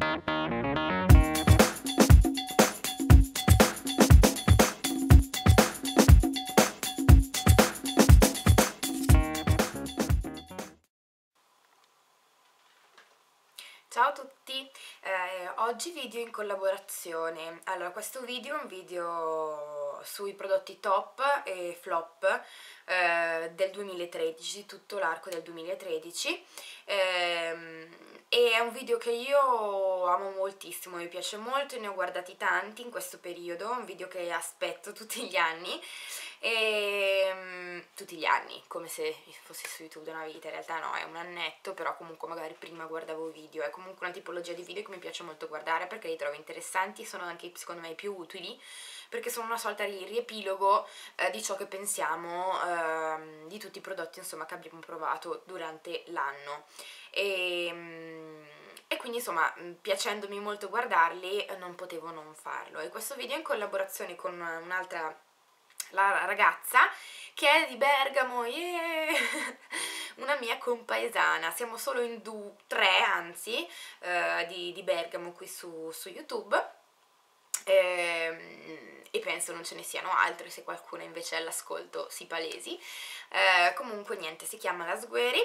Ciao a tutti, oggi video in collaborazione. Allora, questo video è un video sui prodotti top e flop del 2013, tutto l'arco del 2013, e è un video che io amo moltissimo, mi piace molto, ne ho guardati tanti in questo periodo, un video che aspetto tutti gli anni. E tutti gli anni, come se fossi su YouTube da una vita, in realtà no, è un annetto, però comunque magari prima guardavo video, è comunque una tipologia di video che mi piace molto guardare perché li trovo interessanti, sono anche secondo me più utili perché sono una sorta di riepilogo di ciò che pensiamo di tutti i prodotti, insomma, che abbiamo provato durante l'anno. E quindi, insomma, piacendomi molto guardarli non potevo non farlo, e questo video è in collaborazione con un'altra la ragazza che è di Bergamo, yeah! Una mia compaesana, siamo solo in tre, anzi, di Bergamo qui su YouTube, e penso non ce ne siano altri, se qualcuno invece è all'ascolto si palesi. Comunque niente, si chiama Lasgueri,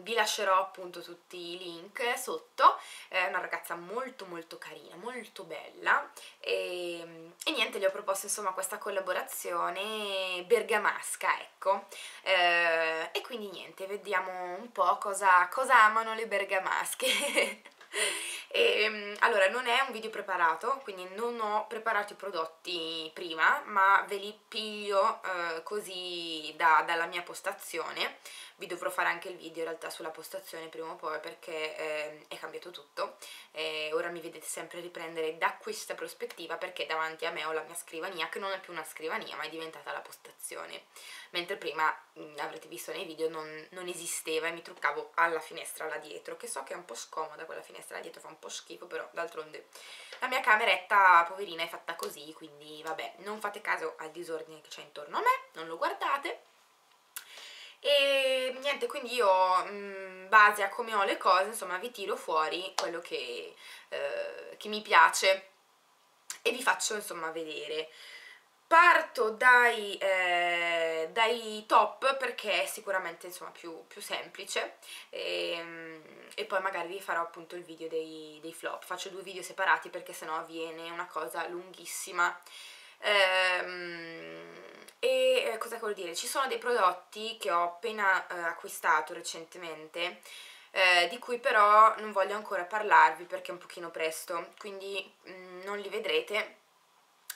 vi lascerò appunto tutti i link sotto. È una ragazza molto molto carina, molto bella, e niente, le ho proposto insomma questa collaborazione bergamasca, ecco, e quindi niente, vediamo un po' cosa amano le bergamasche. Allora, non è un video preparato, quindi non ho preparato i prodotti prima, ma ve li piglio così dalla mia postazione. Vi dovrò fare anche il video in realtà sulla postazione prima o poi, perché è cambiato tutto, ora mi vedete sempre riprendere da questa prospettiva perché davanti a me ho la mia scrivania, che non è più una scrivania ma è diventata la postazione, mentre prima avrete visto nei video non esisteva, e mi truccavo alla finestra là dietro, che so che è un po' scomoda quella finestra là dietro, fa un po' schifo, però d'altronde la mia cameretta poverina è fatta così, quindi vabbè, non fate caso al disordine che c'è intorno a me, non lo guardate. E niente, quindi io base a come ho le cose, insomma, vi tiro fuori quello che mi piace e vi faccio insomma vedere. Parto dai top perché è sicuramente insomma più semplice, e poi magari vi farò appunto il video dei flop. Faccio due video separati perché sennò viene una cosa lunghissima. E cosa vuol dire? Ci sono dei prodotti che ho appena acquistato recentemente, di cui però non voglio ancora parlarvi perché è un pochino presto, quindi non li vedrete,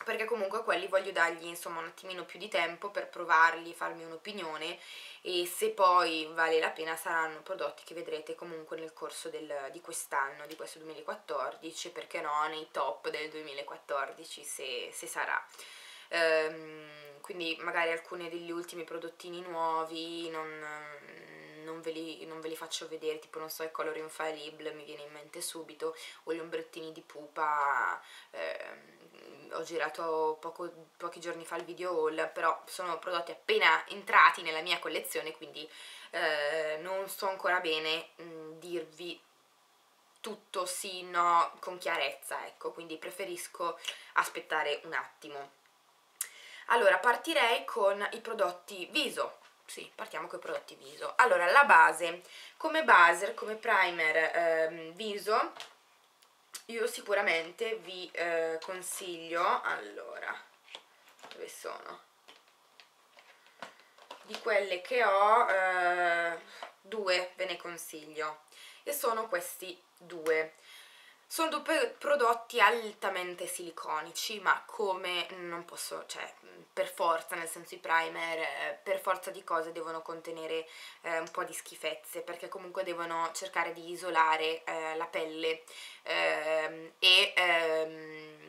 perché comunque quelli voglio dargli insomma un attimino più di tempo per provarli, farmi un'opinione, e se poi vale la pena saranno prodotti che vedrete comunque nel corso di quest'anno, di questo 2014, perché no, nei top del 2014 se sarà. Quindi magari alcuni degli ultimi prodottini nuovi non ve li faccio vedere, tipo non so, il Color Infallible mi viene in mente subito, o gli ombrettini di Pupa. Ho girato pochi giorni fa il video haul, però sono prodotti appena entrati nella mia collezione, quindi non so ancora bene dirvi tutto sì, no, con chiarezza, ecco, quindi preferisco aspettare un attimo. Allora, partirei con i prodotti viso. Sì, partiamo con i prodotti viso. Allora, la base, come base, come primer viso, io sicuramente vi consiglio, allora, dove sono? Di quelle che ho, due ve ne consiglio, e sono questi due. Sono due prodotti altamente siliconici, ma come non posso, cioè per forza, nel senso i primer per forza di cose devono contenere un po' di schifezze, perché comunque devono cercare di isolare la pelle e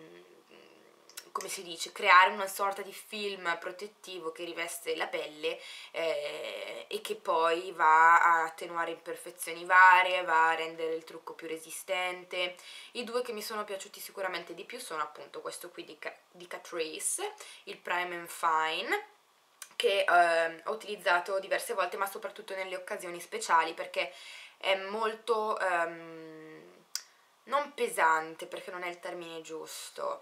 come si dice, creare una sorta di film protettivo che riveste la pelle e che poi va a attenuare imperfezioni varie, va a rendere il trucco più resistente. I due che mi sono piaciuti sicuramente di più sono appunto questo qui di Catrice, il Prime and Fine, che ho utilizzato diverse volte, ma soprattutto nelle occasioni speciali, perché è molto pesante perché non è il termine giusto,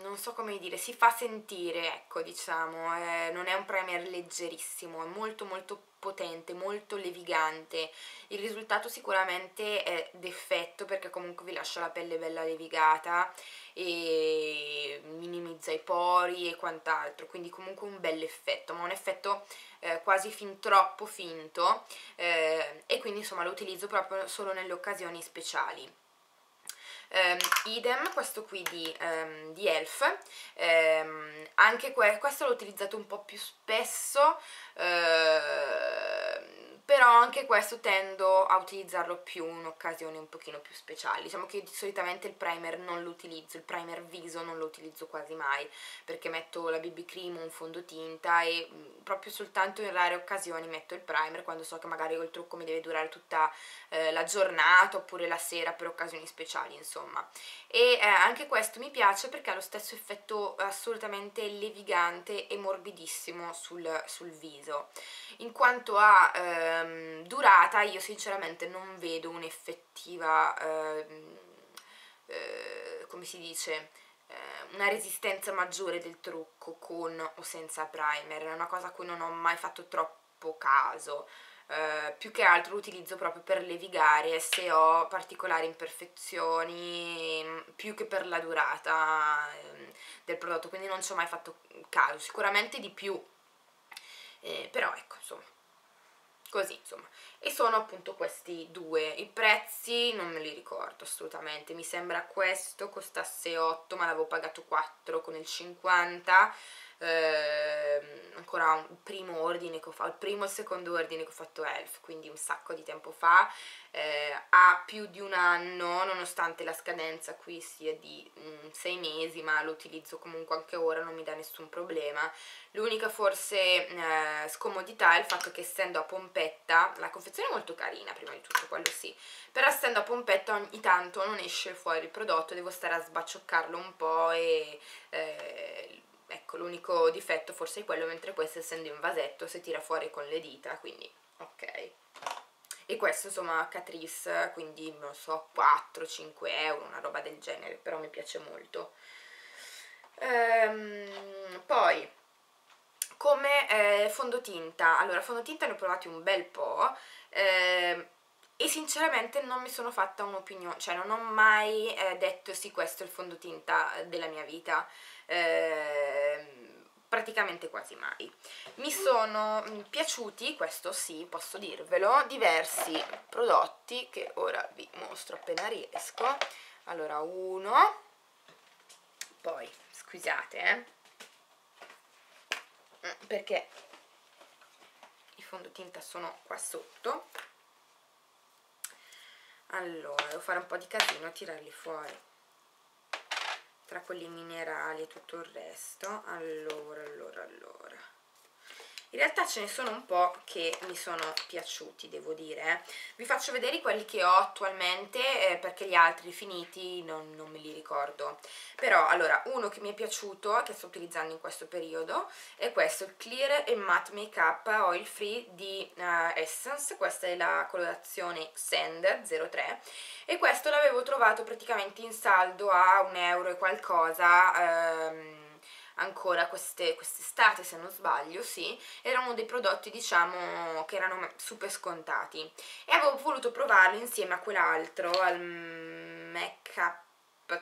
non so come dire, si fa sentire, ecco, diciamo, non è un primer leggerissimo, è molto molto potente, molto levigante. Il risultato sicuramente è d'effetto perché comunque vi lascia la pelle bella levigata e minimizza i pori e quant'altro, quindi comunque un bel effetto, ma un effetto quasi fin troppo finto, e quindi insomma lo utilizzo proprio solo nelle occasioni speciali. Idem questo qui di Elf, anche questo l'ho utilizzato un po' più spesso, però anche questo tendo a utilizzarlo più in occasioni un pochino più speciali. Diciamo che io solitamente il primer non lo utilizzo, il primer viso non lo utilizzo quasi mai, perché metto la BB cream o un fondotinta e proprio soltanto in rare occasioni metto il primer, quando so che magari il trucco mi deve durare tutta la giornata oppure la sera per occasioni speciali, insomma. E anche questo mi piace perché ha lo stesso effetto assolutamente levigante e morbidissimo sul viso. In quanto a durata, io sinceramente non vedo un'effettiva come si dice, una resistenza maggiore del trucco con o senza primer. È una cosa a cui non ho mai fatto troppo caso, più che altro lo utilizzo proprio per levigare se ho particolari imperfezioni, più che per la durata del prodotto, quindi non ci ho mai fatto caso, sicuramente di più, però ecco, insomma, così, insomma. E sono appunto questi due. I prezzi non me li ricordo assolutamente, mi sembra questo costasse 8 ma l'avevo pagato 4 con il 50, ancora un primo ordine che ho fatto, il primo e il secondo ordine che ho fatto Elf, quindi un sacco di tempo fa, ha più di un anno, nonostante la scadenza qui sia di 6 mesi, ma lo utilizzo comunque anche ora, non mi dà nessun problema. L'unica forse scomodità è il fatto che, essendo a pompetta, la confezione è molto carina prima di tutto, quello sì, però essendo a pompetta ogni tanto non esce fuori il prodotto, devo stare a sbaccioccarlo un po' e ecco, l'unico difetto forse è quello, mentre questo, essendo in vasetto, si tira fuori con le dita, quindi ok. E questo, insomma, Catrice, quindi non so, 4-5 euro, una roba del genere, però mi piace molto. Poi, come fondotinta, allora fondotinta ne ho provati un bel po', e sinceramente non mi sono fatta un'opinione, cioè non ho mai detto sì, questo è il fondotinta della mia vita, praticamente quasi mai. Mi sono piaciuti, questo sì, posso dirvelo, diversi prodotti che ora vi mostro appena riesco. Allora, uno, poi scusate perché i fondotinta sono qua sotto. Allora, devo fare un po' di casino a tirarli fuori, tra quelli minerali e tutto il resto. Allora. In realtà ce ne sono un po' che mi sono piaciuti, devo dire. Vi faccio vedere quelli che ho attualmente, perché gli altri finiti non me li ricordo. Però, allora, uno che mi è piaciuto, che sto utilizzando in questo periodo, è questo, il Clear and Matte Makeup Oil Free di Essence. Questa è la colorazione Sand 03 e questo l'avevo trovato praticamente in saldo a 1 euro e qualcosa, ancora quest'estate, se non sbaglio, sì, era uno dei prodotti, diciamo, che erano super scontati, e avevo voluto provarlo insieme a quell'altro, al Makeup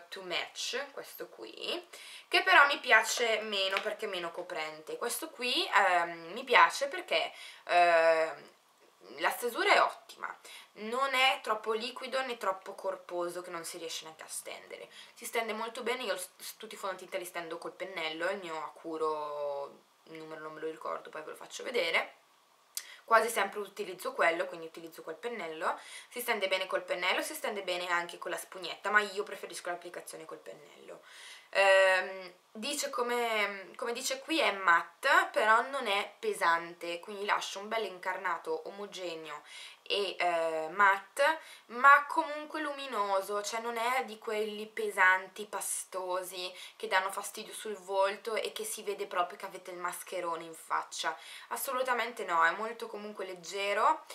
to Match, questo qui, che però mi piace meno perché è meno coprente. Questo qui mi piace perché la stesura è ottima, non è troppo liquido né troppo corposo che non si riesce neanche a stendere, si stende molto bene. Io tutti i fondotinta li stendo col pennello, il mio Acuro, il numero non me lo ricordo, poi ve lo faccio vedere, quasi sempre utilizzo quello, quindi utilizzo quel pennello, si stende bene col pennello, si stende bene anche con la spugnetta, ma io preferisco l'applicazione col pennello. Dice come dice qui è matte, però non è pesante, quindi lascia un bel incarnato omogeneo e matte, ma comunque luminoso, cioè non è di quelli pesanti, pastosi, che danno fastidio sul volto e che si vede proprio che avete il mascherone in faccia, assolutamente no, è molto comunque leggero,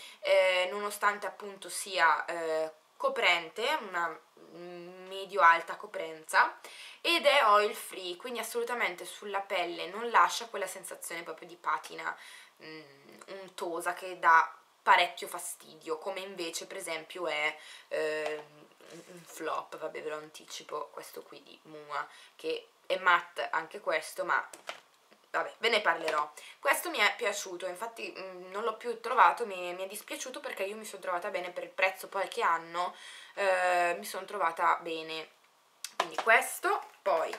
nonostante appunto sia coprente, una medio-alta coprenza, ed è oil free, quindi assolutamente sulla pelle non lascia quella sensazione proprio di patina untosa che dà parecchio fastidio, come invece per esempio è un flop, vabbè ve lo anticipo, questo qui di Mua, che è matte anche questo, ma vabbè, ve ne parlerò. Questo mi è piaciuto, infatti non l'ho più trovato, mi è dispiaciuto perché io mi sono trovata bene per il prezzo poi che hanno, mi sono trovata bene. Quindi questo, poi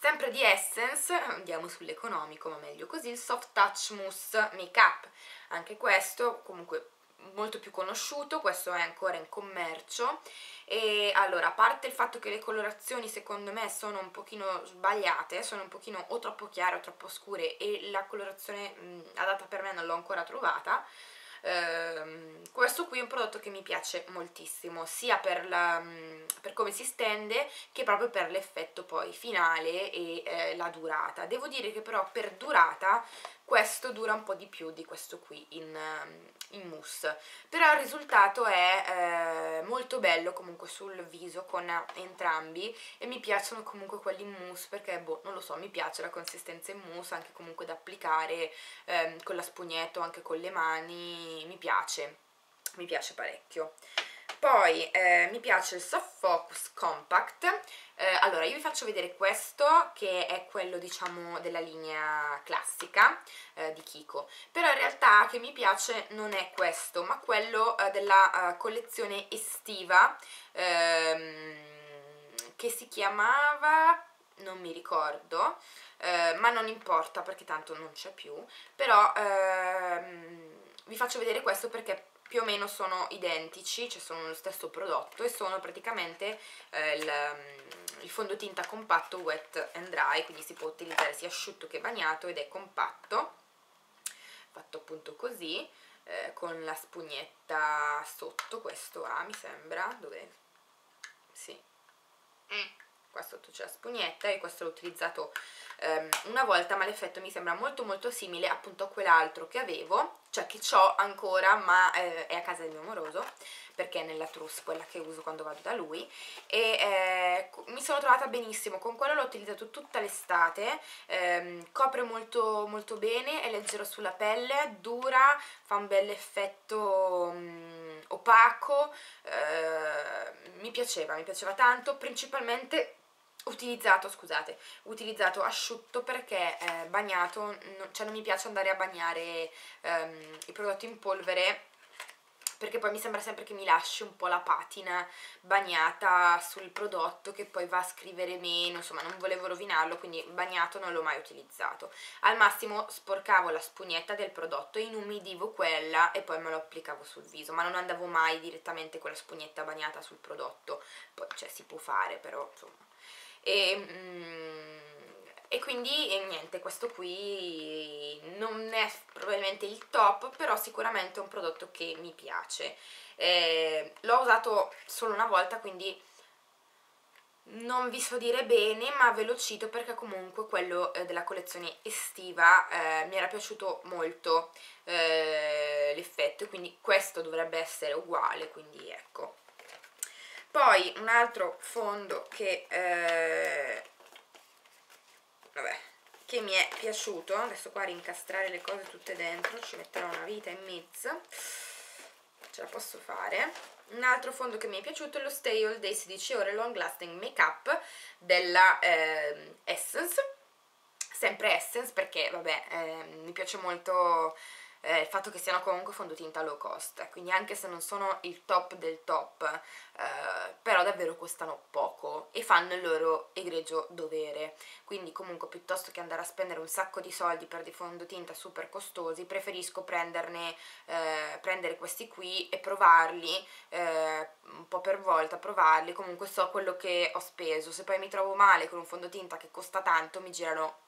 sempre di Essence, andiamo sull'economico ma meglio così, il Soft Touch Mousse Makeup, anche questo comunque molto più conosciuto, questo è ancora in commercio. E allora, a parte il fatto che le colorazioni secondo me sono un pochino sbagliate, sono un pochino o troppo chiare o troppo scure, e la colorazione adatta per me non l'ho ancora trovata, questo qui è un prodotto che mi piace moltissimo, sia per come si stende che proprio per l'effetto poi finale e la durata. Devo dire che però per durata questo dura un po' di più di questo qui in mousse, però il risultato è molto bello comunque sul viso con entrambi, e mi piacciono comunque quelli in mousse perché, boh, non lo so, mi piace la consistenza in mousse, anche comunque da applicare con la spugnetta o anche con le mani, mi piace parecchio. Poi mi piace il Soft Focus Compact. Allora, io vi faccio vedere questo, che è quello diciamo della linea classica di Kiko, però in realtà che mi piace non è questo, ma quello della collezione estiva che si chiamava, non mi ricordo, ma non importa perché tanto non c'è più, però vi faccio vedere questo perché più o meno sono identici, cioè sono lo stesso prodotto e sono praticamente il fondotinta compatto wet and dry, quindi si può utilizzare sia asciutto che bagnato, ed è compatto, fatto appunto così, con la spugnetta sotto, questo ha, mi sembra, dove? Sì, qua sotto c'è la spugnetta, e questo l'ho utilizzato una volta, ma l'effetto mi sembra molto molto simile appunto a quell'altro che avevo, cioè che ho ancora, ma è a casa del mio amoroso perché è nella trousse quella che uso quando vado da lui, e mi sono trovata benissimo con quello, l'ho utilizzato tutta l'estate, copre molto molto bene, è leggero sulla pelle, dura, fa un bel effetto opaco, mi piaceva tanto, principalmente utilizzato asciutto perché bagnato, cioè non mi piace andare a bagnare i prodotti in polvere perché poi mi sembra sempre che mi lasci un po' la patina bagnata sul prodotto, che poi va a scrivere meno, insomma non volevo rovinarlo, quindi bagnato non l'ho mai utilizzato. Al massimo sporcavo la spugnetta del prodotto, inumidivo quella e poi me lo applicavo sul viso, ma non andavo mai direttamente con la spugnetta bagnata sul prodotto, poi cioè si può fare però insomma. E quindi niente, questo qui non è probabilmente il top, però sicuramente è un prodotto che mi piace. L'ho usato solo una volta, quindi non vi so dire bene, ma ve lo cito perché comunque quello della collezione estiva mi era piaciuto molto l'effetto, quindi questo dovrebbe essere uguale, quindi ecco. Poi un altro fondo che mi è piaciuto, adesso qua rincastrare le cose tutte dentro, ci metterò una vita in mezzo, ce la posso fare. Un altro fondo che mi è piaciuto è lo Stay All Day 16 ore Long Lasting Makeup della Essence, sempre Essence perché vabbè, mi piace molto il fatto che siano comunque fondotinta low cost, quindi anche se non sono il top del top, però davvero costano poco e fanno il loro egregio dovere, quindi comunque piuttosto che andare a spendere un sacco di soldi per dei fondotinta super costosi, preferisco prendere questi qui e provarli un po' per volta, provarli, comunque so quello che ho speso. Se poi mi trovo male con un fondotinta che costa tanto, mi girano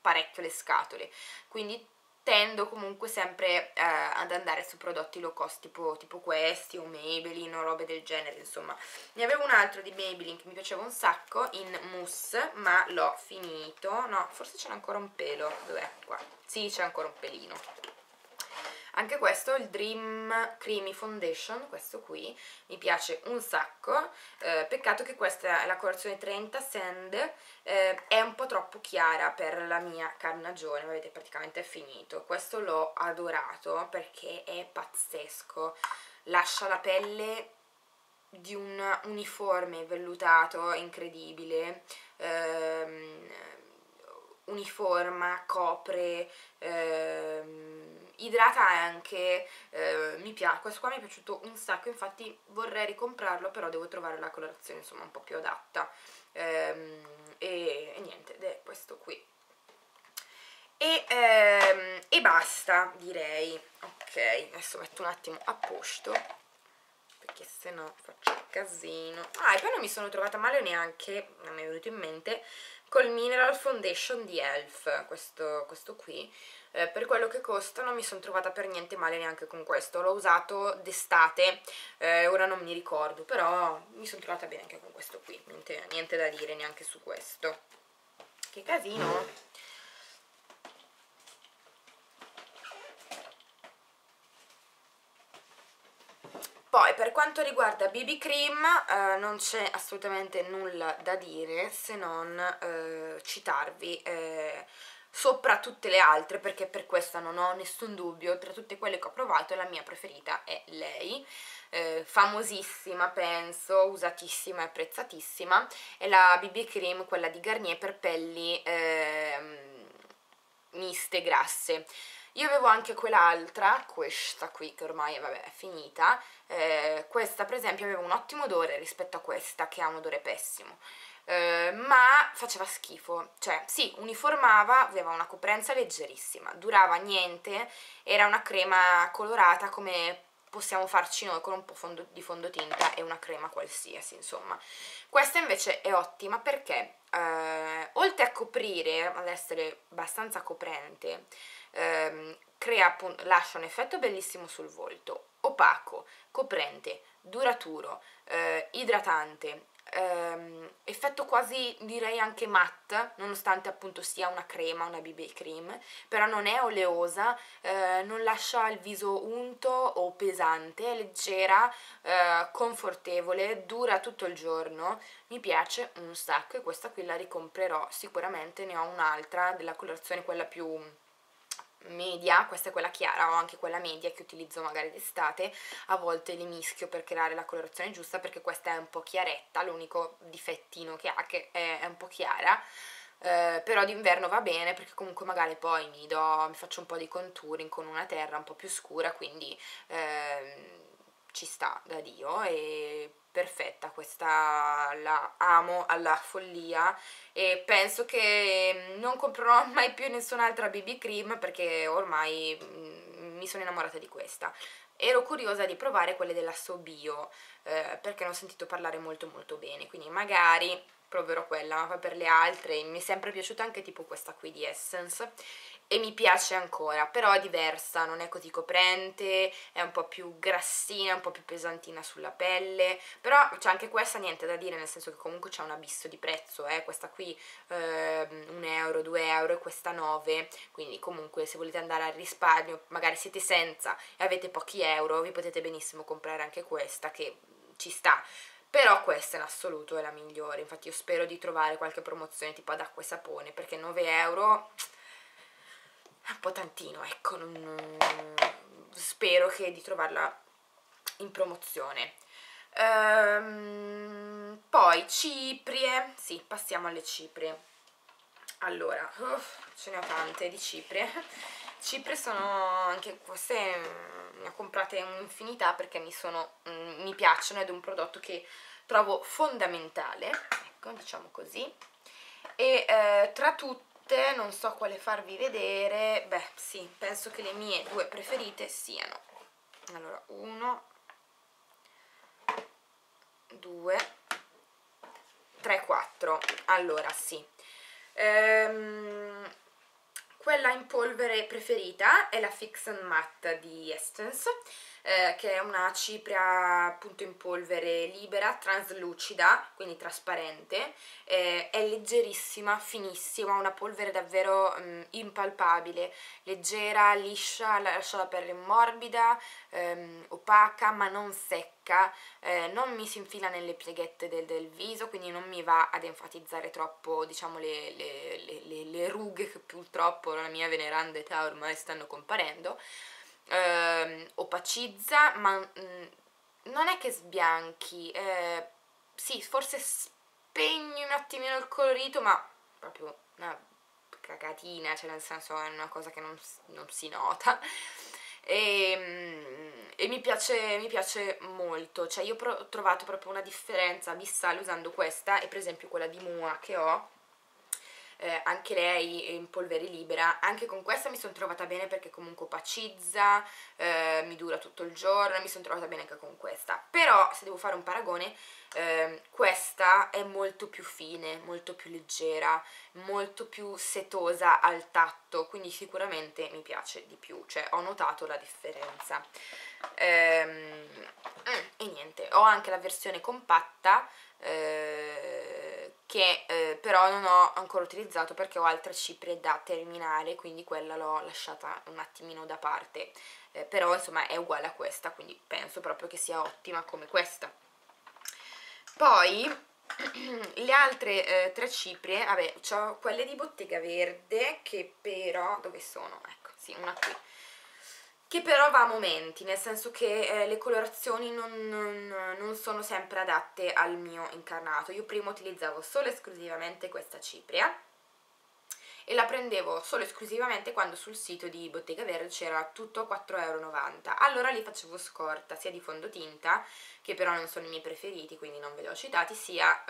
parecchio le scatole, quindi tendo comunque sempre ad andare su prodotti low cost tipo questi o Maybelline o robe del genere, insomma. Ne avevo un altro di Maybelline che mi piaceva un sacco in mousse, ma l'ho finito, no, forse c'era ancora un pelo, dov'è? Qua, sì, c'è ancora un pelino. Anche questo, il Dream Creamy Foundation, questo qui, mi piace un sacco, peccato che questa è la colorazione 30 Sand, è un po' troppo chiara per la mia carnagione, vedete praticamente è finito. Questo l'ho adorato perché è pazzesco, lascia la pelle di un uniforme vellutato incredibile, uniforma, copre, idrata anche, mi piace, questo qua mi è piaciuto un sacco, infatti vorrei ricomprarlo, però devo trovare la colorazione insomma un po' più adatta, e niente, ed è questo qui e basta, direi. Ok, adesso metto un attimo a posto perché se no faccio casino. Ah, e poi non mi sono trovata male neanche, non mi è venuto in mente, col Mineral Foundation di Elf, questo qui, per quello che costa non mi sono trovata per niente male neanche con questo, l'ho usato d'estate, ora non mi ricordo, però mi sono trovata bene anche con questo qui, niente da dire neanche su questo. Che casino! Poi per quanto riguarda BB Cream non c'è assolutamente nulla da dire se non citarvi sopra tutte le altre, perché per questa non ho nessun dubbio, tra tutte quelle che ho provato la mia preferita è lei, famosissima penso, usatissima e apprezzatissima, è la BB Cream, quella di Garnier per pelli miste, grasse. Io avevo anche quell'altra, questa qui, che ormai vabbè, è finita, questa per esempio aveva un ottimo odore rispetto a questa che ha un odore pessimo, ma faceva schifo, cioè sì, uniformava, aveva una coprenza leggerissima, durava niente, era una crema colorata come possiamo farci noi con un po' di fondotinta e una crema qualsiasi, insomma. Questa invece è ottima perché oltre a coprire, ad essere abbastanza coprente, crea, lascia un effetto bellissimo sul volto, opaco, coprente, duraturo, idratante, effetto quasi direi anche matte, nonostante appunto sia una crema, una BB cream, però non è oleosa, non lascia il viso unto o pesante, è leggera, confortevole, dura tutto il giorno, mi piace un sacco e questa qui la ricomprerò sicuramente. Ne ho un'altra della colorazione quella più media, questa è quella chiara, ho anche quella media che utilizzo magari d'estate, a volte li mischio per creare la colorazione giusta, perché questa è un po' chiaretta, l'unico difettino che ha che è un po' chiara, però d'inverno va bene perché comunque magari poi mi faccio un po' di contouring con una terra un po' più scura, quindi ci sta da Dio, e perfetta, questa la amo alla follia e penso che non comprerò mai più nessun'altra BB cream perché ormai mi sono innamorata di questa. Ero curiosa di provare quelle della Sobio perché ne ho sentito parlare molto bene, quindi magari proverò quella, ma poi per le altre mi è sempre piaciuta anche tipo questa qui di Essence e mi piace ancora, però è diversa, non è così coprente, è un po' più grassina, un po' più pesantina sulla pelle, però c'è anche questa, niente da dire, nel senso che comunque c'è un abisso di prezzo, questa qui 1 euro, 2 euro, e questa 9, quindi comunque se volete andare al risparmio, magari siete senza e avete pochi euro, vi potete benissimo comprare anche questa che ci sta. Però questa in assoluto è la migliore, infatti io spero di trovare qualche promozione tipo ad acqua e sapone, perché 9 euro è un po' tantino, ecco, spero di trovarla in promozione. Poi ciprie, sì, passiamo alle ciprie. Allora, ce ne ho tante di ciprie. Ciprie sono anche queste, ne ho comprate un'infinità perché mi piacciono ed è un prodotto che trovo fondamentale, ecco, diciamo così, e tra tutte non so quale farvi vedere, beh sì, penso che le mie due preferite siano, allora 1, 2, 3, 4, allora sì, quella in polvere preferita è la Fix and Matte di Essence, che è una cipria appunto in polvere libera, traslucida, quindi trasparente, è leggerissima, finissima, una polvere davvero impalpabile, leggera, liscia, lascia la pelle morbida, opaca ma non secca. Non mi si infila nelle pieghette del viso, quindi non mi va ad enfatizzare troppo, diciamo, le rughe che purtroppo alla mia veneranda età ormai stanno comparendo. Opacizza, ma non è che sbianchi, sì, forse spegni un attimino il colorito, ma proprio una cagatina, cioè nel senso è una cosa che non si nota. E mi piace molto, cioè io ho trovato proprio una differenza abissale usando questa e per esempio quella di Mua che ho, anche lei in polvere libera. Anche con questa mi sono trovata bene perché comunque opacizza, mi dura tutto il giorno, mi sono trovata bene anche con questa. Però se devo fare un paragone, questa è molto più fine, molto più leggera, molto più setosa al tatto, quindi sicuramente mi piace di più, cioè ho notato la differenza. E niente, ho anche la versione compatta che però non ho ancora utilizzato perché ho altre cipria da terminare, quindi quella l'ho lasciata un attimino da parte, però insomma è uguale a questa, quindi penso proprio che sia ottima come questa. Poi le altre tre ciprie, vabbè, c'ho quelle di Bottega Verde che però, dove sono? Ecco, sì, una qui, che però va a momenti, nel senso che le colorazioni non sono sempre adatte al mio incarnato. Io prima utilizzavo solo e esclusivamente questa cipria e la prendevo solo e esclusivamente quando sul sito di Bottega Verde c'era tutto a 4,90 €. Allora li facevo scorta sia di fondotinta, che però non sono i miei preferiti, quindi non ve li ho citati, sia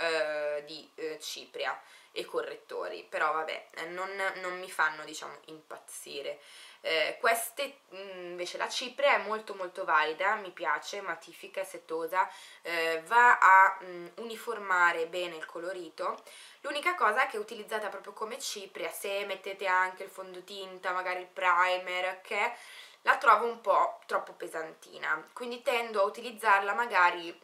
di cipria e correttori. Però vabbè, non mi fanno, diciamo, impazzire. Queste invece, la cipria è molto molto valida, mi piace, matifica, setosa, va a uniformare bene il colorito. L'unica cosa è che è utilizzata proprio come cipria, se mettete anche il fondotinta, magari il primer, che la trovo un po' troppo pesantina, quindi tendo a utilizzarla magari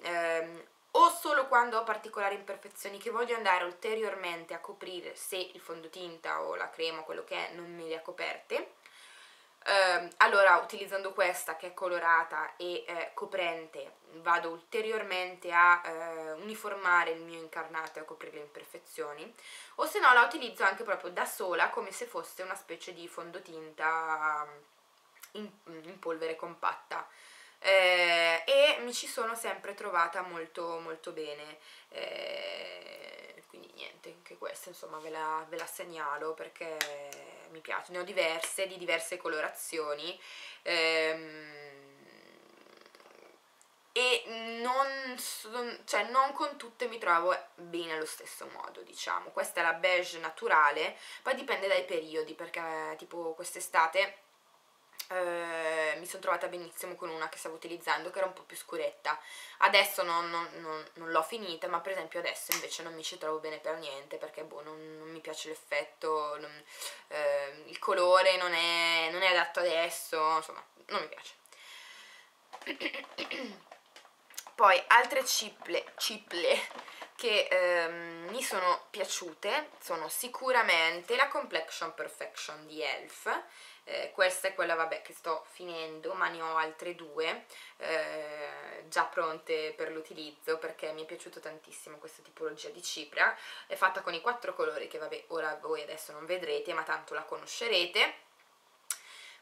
o solo quando ho particolari imperfezioni che voglio andare ulteriormente a coprire, se il fondotinta o la crema, quello che è, non me le ha coperte. Allora, utilizzando questa che è colorata e coprente, vado ulteriormente a uniformare il mio incarnato e a coprire le imperfezioni, o se no la utilizzo anche proprio da sola, come se fosse una specie di fondotinta in polvere compatta. E mi ci sono sempre trovata molto molto bene, quindi niente, anche questa insomma ve la segnalo perché mi piace. Ne ho diverse, di diverse colorazioni, e non con tutte mi trovo bene allo stesso modo, diciamo. Questa è la beige naturale, poi dipende dai periodi, perché tipo quest'estate mi sono trovata benissimo con una che stavo utilizzando che era un po' più scuretta. Adesso non l'ho finita, ma per esempio adesso invece non mi ci trovo bene per niente perché boh, non mi piace l'effetto, il colore non è adatto adesso, insomma non mi piace. Poi altre ciple che mi sono piaciute sono sicuramente la Complexion Perfection di Elf. Questa è quella, vabbè, che sto finendo, ma ne ho altre due già pronte per l'utilizzo perché mi è piaciuto tantissimo questa tipologia di cipria. È fatta con i 4 colori che, vabbè, ora voi adesso non vedrete, ma tanto la conoscerete.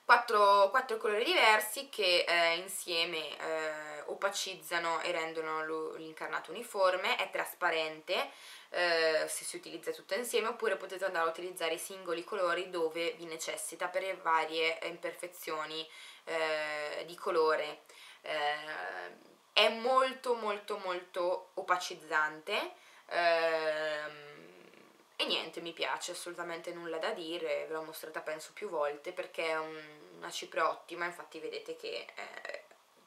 4 colori diversi che insieme opacizzano e rendono l'incarnato uniforme. È trasparente se si utilizza tutto insieme, oppure potete andare a utilizzare i singoli colori dove vi necessita per le varie imperfezioni di colore. È molto molto molto opacizzante, e niente, mi piace, assolutamente nulla da dire, ve l'ho mostrata penso più volte perché è una cipria ottima. Infatti vedete che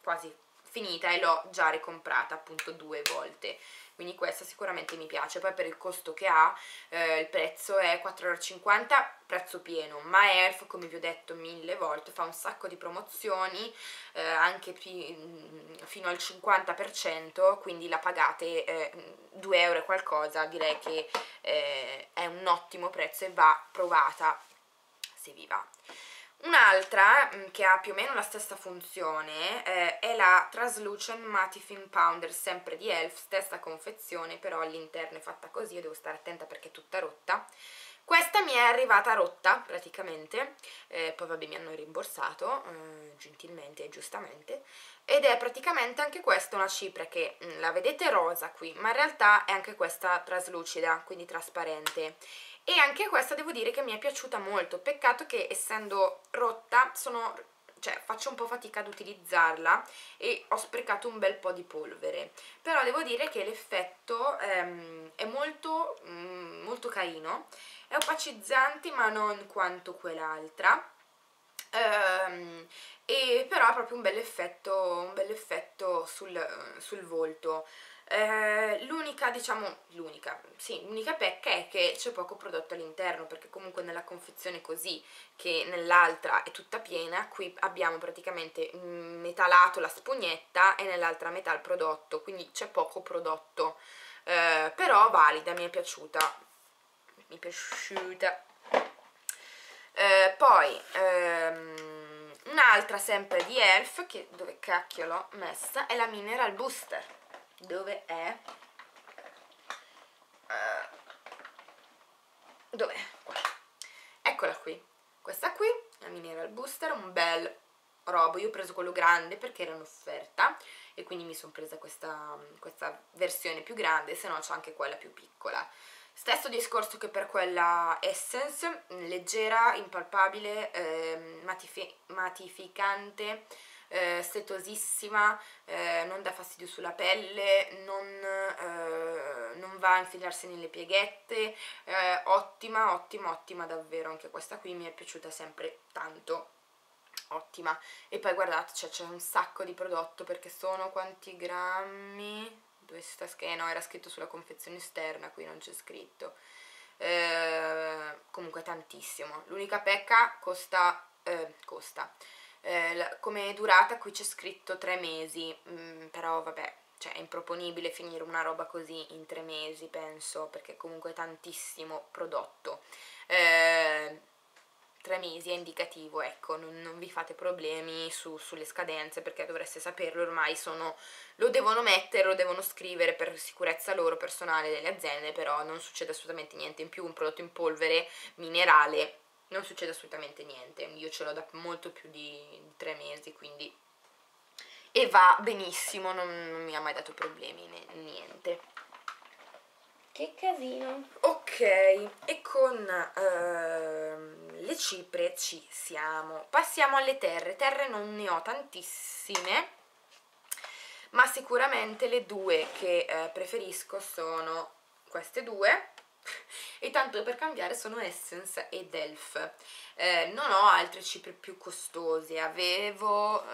quasi finita e l'ho già ricomprata appunto 2 volte, quindi questa sicuramente mi piace. Poi per il costo che ha, il prezzo è 4,50 €, prezzo pieno, ma Elf, come vi ho detto 1000 volte, fa un sacco di promozioni, anche fino al 50%, quindi la pagate 2 € qualcosa, direi che è un ottimo prezzo e va provata se vi va. Un'altra che ha più o meno la stessa funzione è la Translucent Matte Film Powder, sempre di Elf, stessa confezione, però all'interno è fatta così, io devo stare attenta perché è tutta rotta. Questa mi è arrivata rotta praticamente, poi vabbè mi hanno rimborsato gentilmente e giustamente, ed è praticamente anche questa una cipria che la vedete rosa qui, ma in realtà è anche questa traslucida, quindi trasparente. E anche questa devo dire che mi è piaciuta molto, peccato che essendo rotta faccio un po' fatica ad utilizzarla e ho sprecato un bel po' di polvere, però devo dire che l'effetto è molto, molto carino, è opacizzante ma non quanto quell'altra, e però ha proprio un bel effetto sul volto. L'unica pecca è che c'è poco prodotto all'interno, perché comunque nella confezione così che nell'altra è tutta piena, qui abbiamo praticamente metalato la spugnetta e nell'altra metà il prodotto, quindi c'è poco prodotto, però valida, mi è piaciuta, poi un'altra sempre di Elf, che dove cacchio l'ho messa, è la Mineral Booster. Dove è? Dov'è? Eccola qui. Questa qui, la Mineral Booster, un bel robo. Io ho preso quello grande perché era un'offerta e quindi mi sono presa questa versione più grande, se no c'ho anche quella più piccola. Stesso discorso che per quella Essence, leggera, impalpabile, mattificante, setosissima, non dà fastidio sulla pelle, non va a infilarsi nelle pieghette, ottima, ottima, ottima davvero. Anche questa qui mi è piaciuta sempre tanto, ottima. E poi guardate, c'è un sacco di prodotto, perché sono quanti grammi? Dove si sta scrivendo? No, era scritto sulla confezione esterna, qui non c'è scritto, comunque tantissimo. L'unica pecca come durata qui c'è scritto 3 mesi, però vabbè, cioè è improponibile finire una roba così in 3 mesi, penso, perché comunque è tantissimo prodotto. 3 mesi è indicativo, ecco, non vi fate problemi sulle scadenze, perché dovreste saperlo ormai, lo devono mettere, lo devono scrivere per sicurezza loro, personale delle aziende, però non succede assolutamente niente in più. Un prodotto in polvere minerale non succede assolutamente niente, io ce l'ho da molto più di 3 mesi, quindi, e va benissimo, non mi ha mai dato problemi, niente. Che casino. Ok, e con le ciprie ci siamo. Passiamo alle terre. Non ne ho tantissime, ma sicuramente le due che preferisco sono queste due. E tanto per cambiare sono Essence ed Elf. Non ho altre ciprie più costose. Avevo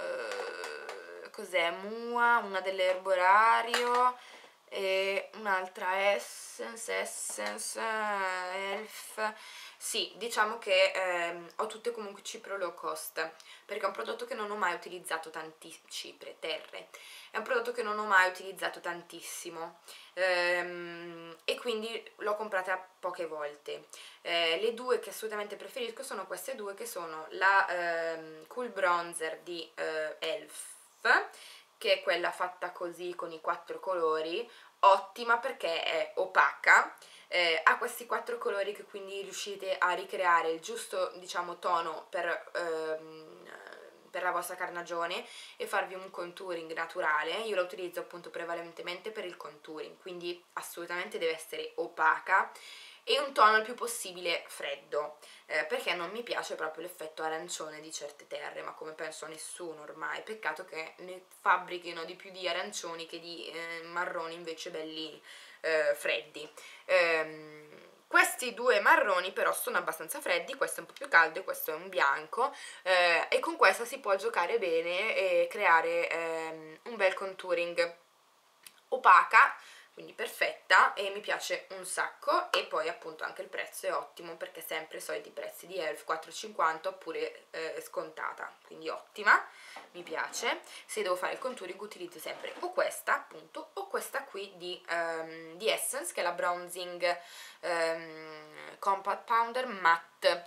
cos'è? Mua, una dell'erbolario e un'altra Essence, Elf. Sì, diciamo che ho tutte comunque ciprie low cost, perché è un prodotto che non ho mai utilizzato tantissimo. Ciprie, terre, è un prodotto che non ho mai utilizzato tantissimo, e quindi l'ho comprata poche volte. Le due che assolutamente preferisco sono queste due, che sono la Cool Bronzer di Elf, che è quella fatta così con i 4 colori, ottima perché è opaca, ha questi 4 colori che quindi riuscite a ricreare il giusto, diciamo, tono per la vostra carnagione e farvi un contouring naturale. Io la utilizzo appunto prevalentemente per il contouring, quindi assolutamente deve essere opaca e un tono il più possibile freddo, perché non mi piace proprio l'effetto arancione di certe terre, ma come penso a nessuno ormai. Peccato che ne fabbrichino di più di arancioni che di marroni invece belli freddi. Questi due marroni però sono abbastanza freddi, questo è un po' più caldo e questo è un bianco, e con questo si può giocare bene e creare un bel contouring. Opaca, quindi perfetta, e mi piace un sacco. E poi appunto anche il prezzo è ottimo, perché sempre i soliti prezzi di Elf, 4,50 oppure scontata, quindi ottima, mi piace. Se devo fare il contouring utilizzo sempre o questa appunto o questa qui di Essence, che è la Bronzing Compact Powder Matte.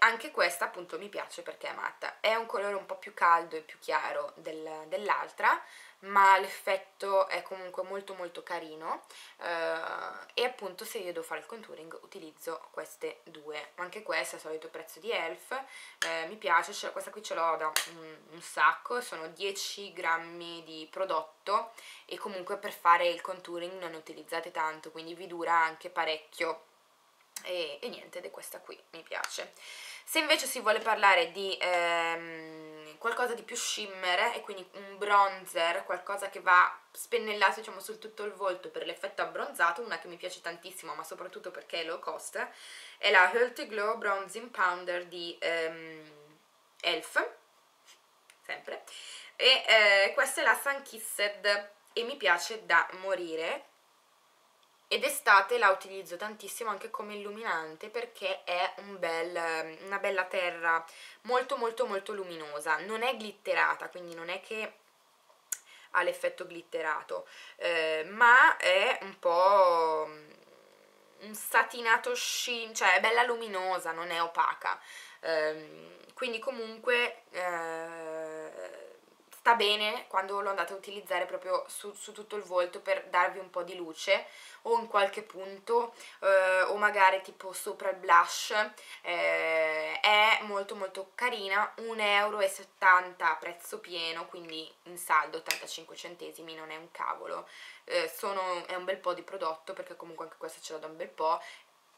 Anche questa appunto mi piace perché è matta, è un colore un po' più caldo e più chiaro dell'altra, ma l'effetto è comunque molto molto carino, e appunto se io devo fare il contouring utilizzo queste due. Anche questa è il solito prezzo di Elf, mi piace, questa qui ce l'ho da un sacco, sono 10 grammi di prodotto e comunque per fare il contouring non ne utilizzate tanto, quindi vi dura anche parecchio. E niente, ed è questa qui, mi piace. Se invece si vuole parlare di qualcosa di più shimmer, e quindi un bronzer, qualcosa che va spennellato diciamo sul tutto il volto per l'effetto abbronzato, una che mi piace tantissimo ma soprattutto perché è low cost, è la Earth to Glow Bronzing Powder di Elf, sempre, e questa è la Sun Kissed e mi piace da morire. Ed estate la utilizzo tantissimo anche come illuminante, perché è una bella terra molto molto molto luminosa, non è glitterata, quindi non è che ha l'effetto glitterato, ma è un po' un satinato sheen, cioè è bella luminosa, non è opaca, quindi comunque... sta bene quando lo andate a utilizzare proprio su tutto il volto per darvi un po' di luce o in qualche punto, o magari tipo sopra il blush, è molto molto carina. 1,70 € prezzo pieno, quindi in saldo 85 centesimi, non è un cavolo, è un bel po' di prodotto, perché comunque anche questo ce l'ho da un bel po'.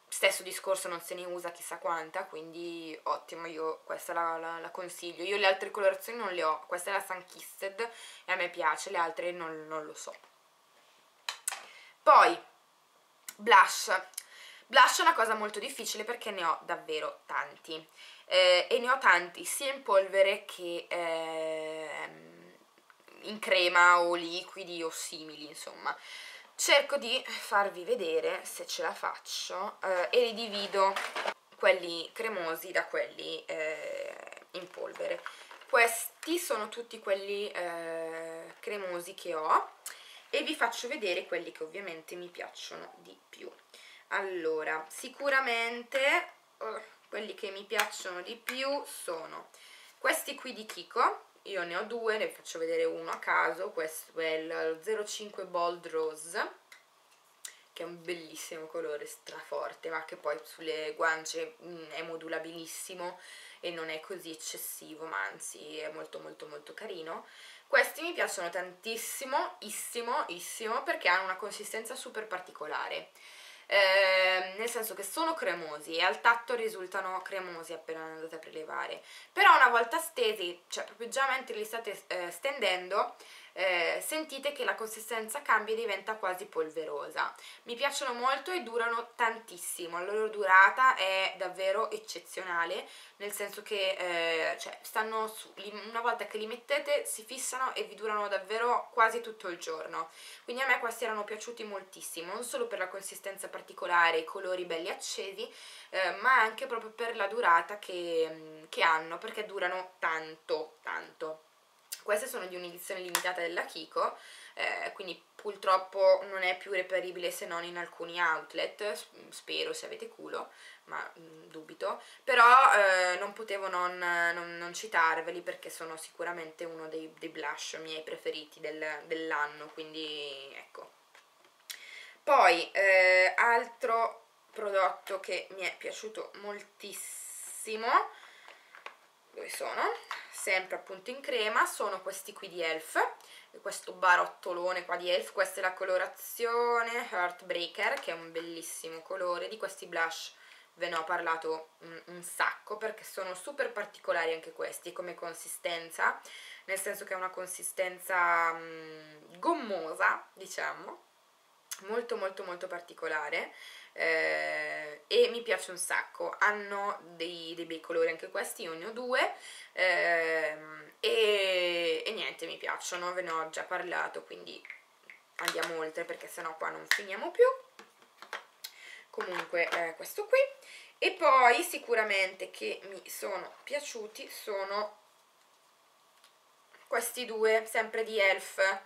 Stesso discorso, non se ne usa chissà quanta, quindi ottimo, io questa la consiglio. Io le altre colorazioni non le ho, questa è la Sun Kissed e a me piace, le altre non lo so. Poi, blush è una cosa molto difficile perché ne ho davvero tanti, e ne ho tanti sia in polvere che in crema o liquidi o simili, insomma. Cerco di farvi vedere se ce la faccio, e li divido quelli cremosi da quelli in polvere. Questi sono tutti quelli cremosi che ho, e vi faccio vedere quelli che ovviamente mi piacciono di più. Allora, sicuramente quelli che mi piacciono di più sono questi qui di Kiko. Io ne ho due, ne faccio vedere uno a caso. Questo è il 05 Bold Rose, che è un bellissimo colore, straforte, ma che poi sulle guance è modulabilissimo e non è così eccessivo, ma anzi è molto molto molto carino. Questi mi piacciono tantissimo, perché hanno una consistenza super particolare, nel senso che sono cremosi e al tatto risultano cremosi appena andate a prelevare, però una volta stesi, cioè proprio già mentre li state stendendo, sentite che la consistenza cambia e diventa quasi polverosa. Mi piacciono molto e durano tantissimo, la loro durata è davvero eccezionale, nel senso che cioè, stanno una volta che li mettete si fissano e vi durano davvero quasi tutto il giorno, quindi a me questi erano piaciuti moltissimo, non solo per la consistenza particolare, i colori belli accesi, ma anche proprio per la durata che hanno, perché durano tanto. Queste sono di un'edizione limitata della Kiko, quindi purtroppo non è più reperibile se non in alcuni outlet, spero se avete culo, ma dubito, però non potevo non citarveli, perché sono sicuramente uno dei blush miei preferiti dell'anno, quindi ecco. Poi altro prodotto che mi è piaciuto moltissimo, dove sono? Sempre appunto in crema, sono questi qui di Elf, questo barottolone qua di Elf. Questa è la colorazione Heartbreaker, che è un bellissimo colore. Di questi blush ve ne ho parlato un sacco, perché sono super particolari anche questi come consistenza, nel senso che è una consistenza gommosa, diciamo, molto molto molto particolare, e mi piace un sacco. Hanno dei bei colori anche questi, io ne ho due, e niente, mi piacciono, ve ne ho già parlato, quindi andiamo oltre perché sennò qua non finiamo più. Comunque questo qui. E poi sicuramente che mi sono piaciuti sono questi due, sempre di Elf.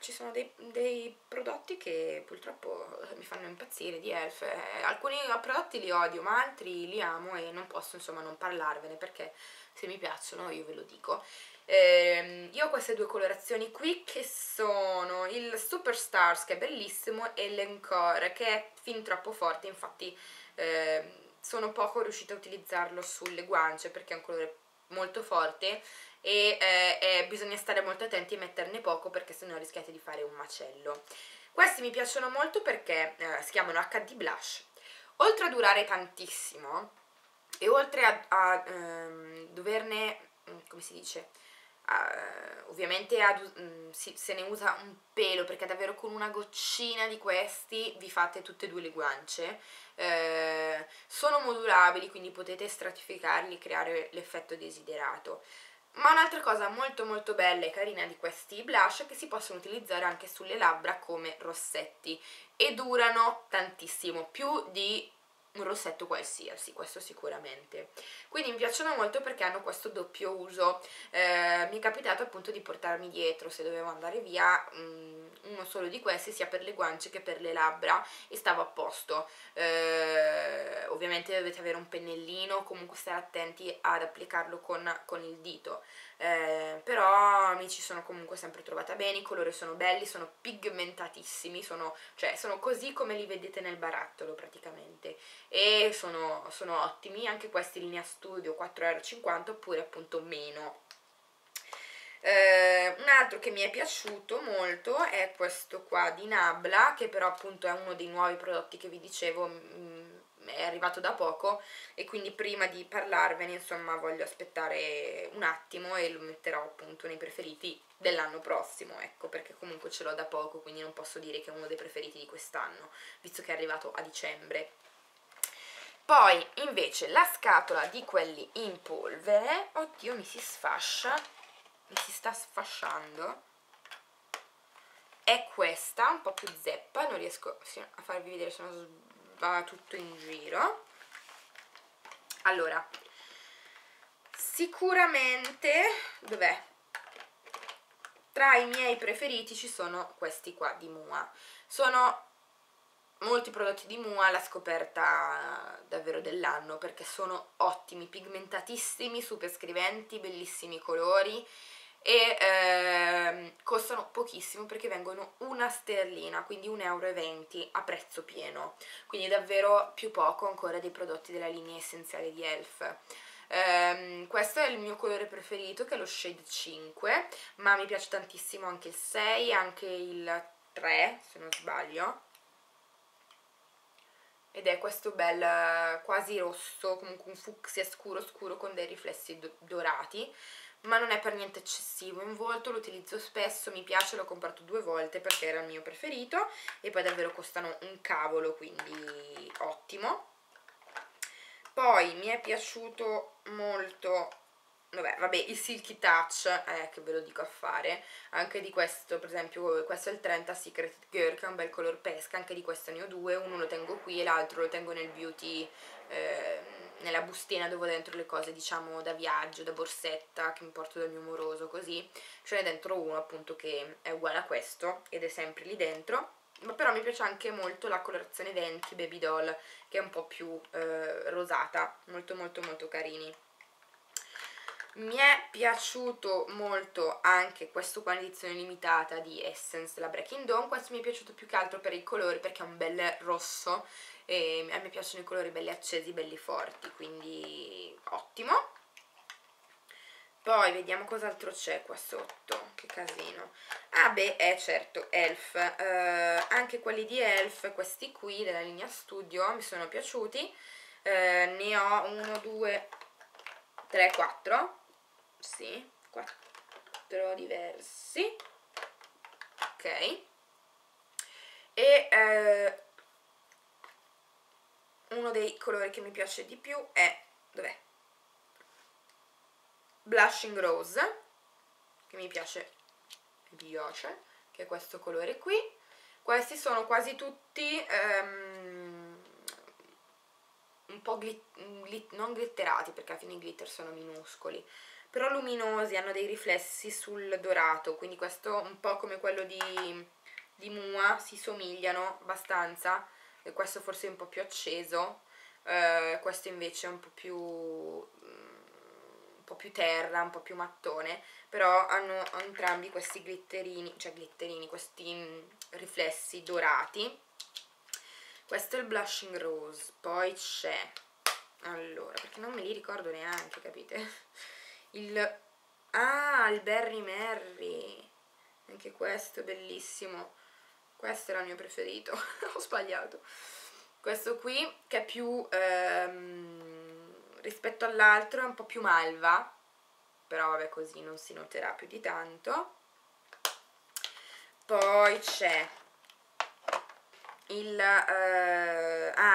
Ci sono dei prodotti che purtroppo mi fanno impazzire di Elf. Alcuni prodotti li odio, ma altri li amo e non posso insomma non parlarvene, perché se mi piacciono io ve lo dico. Io ho queste due colorazioni qui, che sono il Superstars, che è bellissimo, e l'Encore, che è fin troppo forte. Infatti sono poco riuscita a utilizzarlo sulle guance perché è un colore molto forte e bisogna stare molto attenti e metterne poco, perché sennò rischiate di fare un macello. Questi mi piacciono molto perché si chiamano HD Blush. Oltre a durare tantissimo e oltre a doverne, come si dice, ovviamente se ne usa un pelo, perché davvero con una goccina di questi vi fate tutte e due le guance. Sono modulabili, quindi potete stratificarli e creare l'effetto desiderato. Ma un'altra cosa molto molto bella e carina di questi blush è che si possono utilizzare anche sulle labbra come rossetti, e durano tantissimo, più di un rossetto qualsiasi, questo sicuramente. Quindi mi piacciono molto perché hanno questo doppio uso. Mi è capitato appunto di portarmi dietro, se dovevo andare via, uno solo di questi, sia per le guance che per le labbra, e stavo a posto. Ovviamente dovete avere un pennellino, comunque stare attenti ad applicarlo con il dito, però mi ci sono comunque sempre trovata bene. I colori sono belli, sono pigmentatissimi, sono così come li vedete nel barattolo praticamente, e sono ottimi. Anche questi linea studio, 4,50 €, oppure appunto meno. Un altro che mi è piaciuto molto è questo qua di Nabla, che però appunto è uno dei nuovi prodotti che vi dicevo, è arrivato da poco, e quindi prima di parlarvene insomma voglio aspettare un attimo e lo metterò appunto nei preferiti dell'anno prossimo, ecco, perché comunque ce l'ho da poco, quindi non posso dire che è uno dei preferiti di quest'anno, visto che è arrivato a dicembre. Poi invece la scatola di quelli in polvere, oddio, mi si sfascia, mi si sta sfasciando, è questa, un po' più zeppa, non riesco a farvi vedere se non va tutto in giro. Allora, sicuramente, dov'è? Tra i miei preferiti ci sono questi qua di Mua. Sono molti prodotti di Mua la scoperta davvero dell'anno, perché sono ottimi, pigmentatissimi, super scriventi, bellissimi colori, e costano pochissimo, perché vengono una sterlina, quindi 1,20 € a prezzo pieno, quindi davvero più poco ancora dei prodotti della linea essenziale di Elf. Questo è il mio colore preferito, che è lo shade 5, ma mi piace tantissimo anche il 6, anche il 3 se non sbaglio, ed è questo bel quasi rosso, comunque un fucsia scuro scuro con dei riflessi dorati, ma non è per niente eccessivo in volto, lo utilizzo spesso, mi piace, l'ho comprato 2 volte perché era il mio preferito, e poi davvero costano un cavolo, quindi ottimo. Poi mi è piaciuto molto, vabbè, il Silky Touch, che ve lo dico a fare, anche di questo, per esempio questo è il 30 Secret Girl, che è un bel color pesca, anche di questo ne ho due, uno lo tengo qui e l'altro lo tengo nel beauty, nella bustina dove ho dentro le cose, diciamo, da viaggio, da borsetta che mi porto dal mio moroso, così. Ce n'è dentro uno appunto che è uguale a questo ed è sempre lì dentro, ma però mi piace anche molto la colorazione 20 Baby Doll, che è un po' più rosata, molto molto molto carini. Mi è piaciuto molto anche questo qua in edizione limitata di Essence, la Breaking Dawn. Questo mi è piaciuto più che altro per i colori, perché è un bel rosso e a me piacciono i colori belli accesi, belli forti, quindi ottimo. Poi vediamo cos'altro c'è qua sotto, che casino. Ah beh, certo, Elf. Anche quelli di Elf, questi qui della linea studio, mi sono piaciuti. Ne ho 1, 2, 3, 4. Sì, 4 diversi. Ok, e uno dei colori che mi piace di più è Blushing Rose, che mi piace, che è questo colore qui. Questi sono quasi tutti un po' non glitterati, perché alla fine i glitter sono minuscoli, però luminosi, hanno dei riflessi sul dorato, quindi questo un po' come quello di Mua, si somigliano abbastanza, e questo forse è un po' più acceso, questo invece è un po' più terra, un po' più mattone, però hanno entrambi questi glitterini, questi riflessi dorati. Questo è il Blushing Rose. Poi c'è, perché non me li ricordo neanche, capite? Il Berry Merry, anche questo è bellissimo, questo era il mio preferito. Ho sbagliato questo qui, che è più rispetto all'altro è un po' più malva, però vabbè, così non si noterà più di tanto. Poi c'è il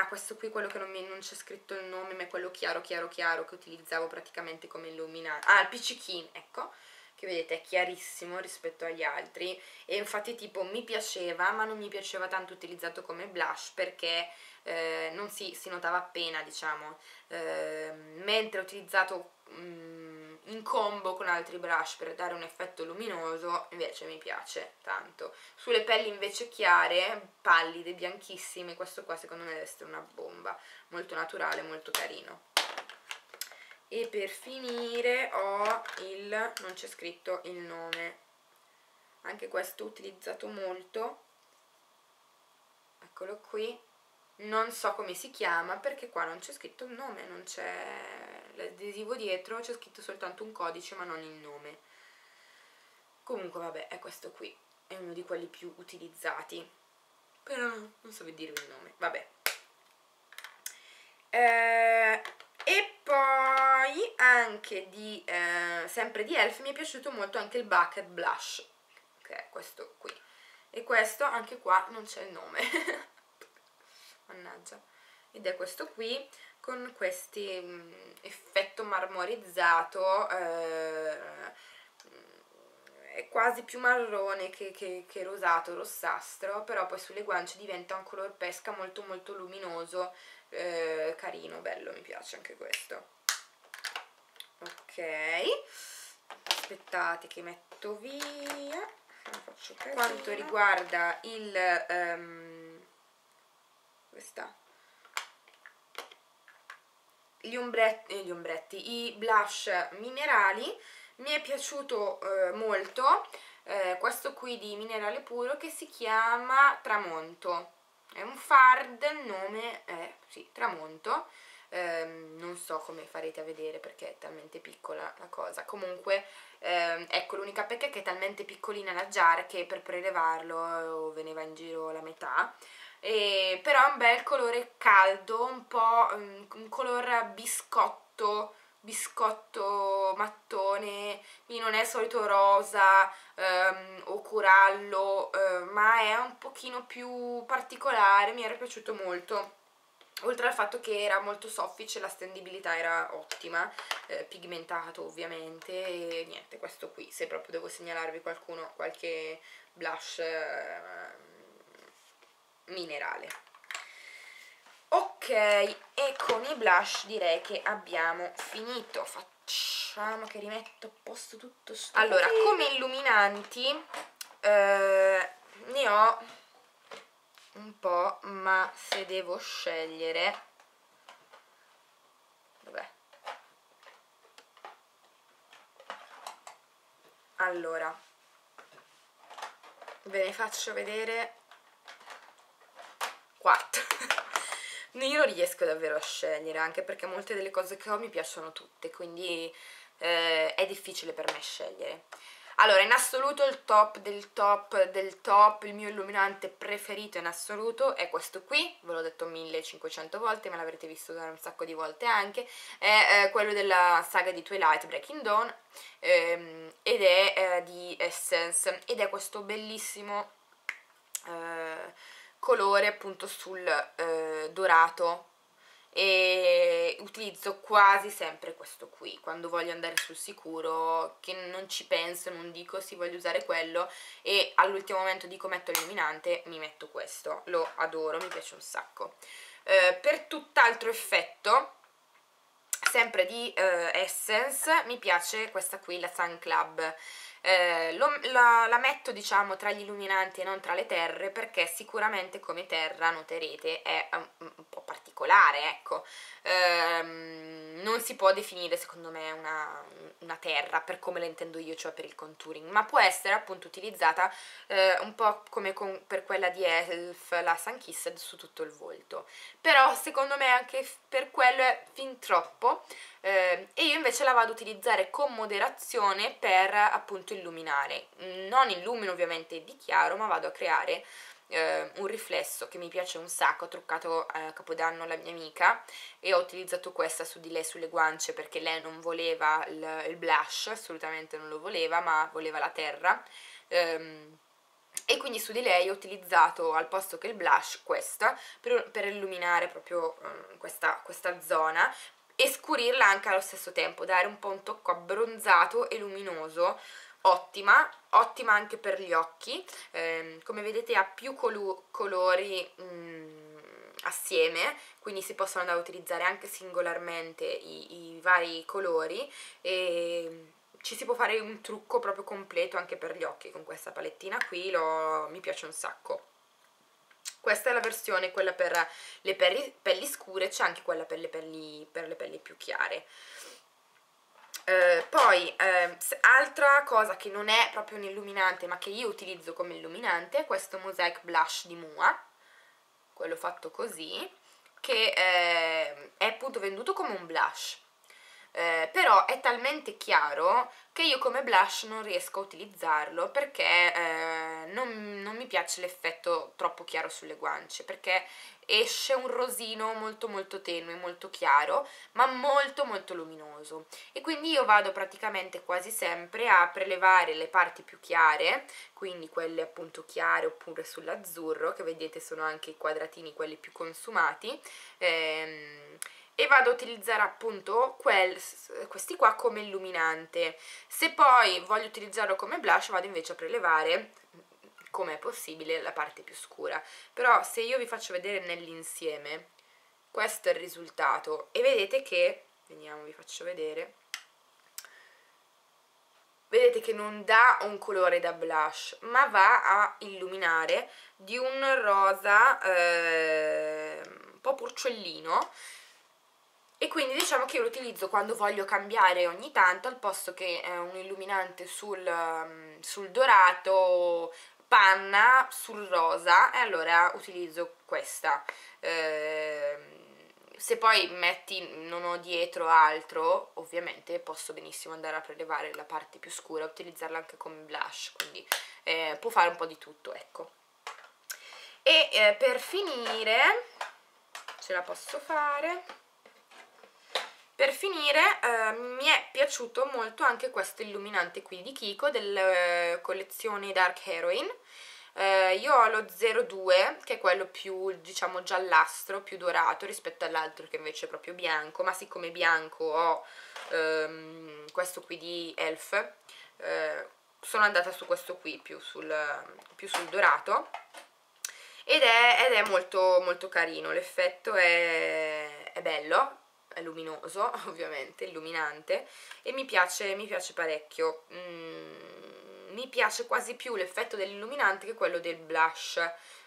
questo qui, quello che non c'è scritto il nome, ma è quello chiaro che utilizzavo praticamente come illuminante, il Piccichino, ecco, che vedete è chiarissimo rispetto agli altri, e infatti tipo mi piaceva, ma non mi piaceva tanto utilizzato come blush, perché non si notava appena, diciamo, mentre utilizzato in combo con altri brush per dare un effetto luminoso invece mi piace tanto. Sulle pelli invece chiare, pallide, bianchissime, questo qua secondo me deve essere una bomba, molto naturale, molto carino. E per finire ho non c'è scritto il nome, anche questo utilizzato molto, eccolo qui. Non so come si chiama, perché qua non c'è scritto il nome, non c'è l'adesivo dietro, c'è scritto soltanto un codice ma non il nome. Comunque vabbè, è questo qui, è uno di quelli più utilizzati, però non so dirvi il nome, vabbè. E poi anche sempre di Elf mi è piaciuto molto anche il Bucket Blush, che è questo qui, e questo anche qua non c'è il nome. Mannaggia. Ed è questo qui, con questo effetto marmorizzato, è quasi più marrone che rosato, rossastro, però poi sulle guance diventa un color pesca molto molto luminoso, carino, bello, mi piace anche questo. Ok, aspettate che metto via. Per quanto riguarda gli ombretti, i blush minerali, mi è piaciuto molto questo qui di minerale puro, che si chiama Tramonto, è un fard, il nome è Tramonto, non so come farete a vedere perché è talmente piccola la cosa, comunque ecco, l'unica pecca è che è talmente piccolina la jar che per prelevarlo ve ne va in giro la metà. Però è un bel colore caldo, un po' un color biscotto mattone, quindi non è il solito rosa o corallo, ma è un pochino più particolare, mi era piaciuto molto, oltre al fatto che era molto soffice, la stendibilità era ottima, pigmentato ovviamente, e niente, questo qui, se proprio devo segnalarvi qualche blush minerale. Ok, e con i blush direi che abbiamo finito. Facciamo che rimetto a posto tutto sto. Allora, come illuminanti ne ho un po', ma se devo scegliere, allora ve ne faccio vedere 4. Io non riesco davvero a scegliere, anche perché molte delle cose che ho mi piacciono tutte, quindi è difficile per me scegliere. Allora, in assoluto il top del top del top, il mio illuminante preferito in assoluto è questo qui, ve l'ho detto 1500 volte, me l'avrete visto dare un sacco di volte anche, è quello della saga di Twilight, Breaking Dawn, ed è di Essence, ed è questo bellissimo colore appunto sul dorato, e utilizzo quasi sempre questo qui quando voglio andare sul sicuro, che non ci penso, non dico sì voglio usare quello e all'ultimo momento dico metto l'illuminante, mi metto questo, lo adoro, mi piace un sacco. Per tutt'altro effetto, sempre di Essence, mi piace questa qui, la Sun Club. La metto diciamo tra gli illuminanti e non tra le terre, perché sicuramente come terra noterete è un po' particolare, ecco, non si può definire secondo me una terra per come la intendo io, cioè per il contouring, ma può essere appunto utilizzata un po' come per quella di Elf, la Sun Kissed, su tutto il volto, però secondo me anche per quello è fin troppo, e io invece la vado ad utilizzare con moderazione per appunto illuminare, non illumino ovviamente di chiaro, ma vado a creare un riflesso che mi piace un sacco. Ho truccato a Capodanno la mia amica e ho utilizzato questa su di lei, sulle guance, perché lei non voleva il blush, assolutamente non lo voleva, ma voleva la terra, e quindi su di lei ho utilizzato al posto che il blush questa per illuminare proprio questa zona e scurirla anche allo stesso tempo, dare un po' un tocco abbronzato e luminoso. Ottima anche per gli occhi, come vedete ha più colori assieme, quindi si possono andare a utilizzare anche singolarmente i vari colori, e ci si può fare un trucco proprio completo anche per gli occhi con questa palettina qui, mi piace un sacco. Questa è la versione, quella per le pelli scure, c'è anche quella per le pelli più chiare. Poi altra cosa che non è proprio un illuminante ma che io utilizzo come illuminante è questo Mosaic Blush di Mua, quello fatto così, che è appunto venduto come un blush, però è talmente chiaro che io come blush non riesco a utilizzarlo perché non mi piace l'effetto troppo chiaro sulle guance, perché esce un rosino molto molto tenue, molto chiaro, ma molto molto luminoso, e quindi io vado praticamente quasi sempre a prelevare le parti più chiare, quindi quelle appunto chiare oppure sull'azzurro, che vedete sono anche i quadratini quelli più consumati, e vado a utilizzare appunto questi qua come illuminante. Se poi voglio utilizzarlo come blush vado invece a prelevare come è possibile la parte più scura, però se io vi faccio vedere nell'insieme questo è il risultato, e vedete che, vediamo, vi faccio vedere, vedete che non dà un colore da blush ma va a illuminare di un rosa un po' porcellino, e quindi diciamo che io lo utilizzo quando voglio cambiare ogni tanto, al posto che un illuminante sul dorato, panna sul rosa, e allora utilizzo questa. Se poi non ho dietro altro, ovviamente posso benissimo andare a prelevare la parte più scura e utilizzarla anche come blush, quindi può fare un po' di tutto, ecco. E per finire, ce la posso fare. Per finire mi è piaciuto molto anche questo illuminante qui di Kiko, della collezione Dark Heroine. Io ho lo 02, che è quello più diciamo giallastro, più dorato rispetto all'altro che invece è proprio bianco, ma siccome bianco ho questo qui di Elf, sono andata su questo qui più sul dorato, ed è molto, molto carino, l'effetto è bello, è luminoso ovviamente, illuminante, e mi piace parecchio, mi piace quasi più l'effetto dell'illuminante che quello del blush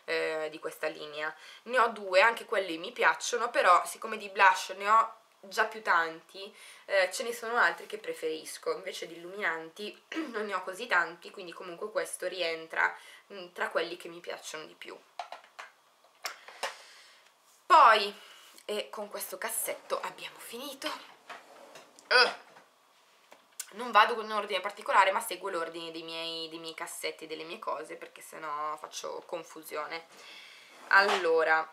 di questa linea. Ne ho due, anche quelli mi piacciono, però siccome di blush ne ho già più tanti, ce ne sono altri che preferisco, invece di illuminanti non ne ho così tanti, quindi comunque questo rientra tra quelli che mi piacciono di più. Poi, e con questo cassetto abbiamo finito. Non vado con un ordine particolare, ma seguo l'ordine dei miei cassetti, delle mie cose, perché sennò faccio confusione. Allora,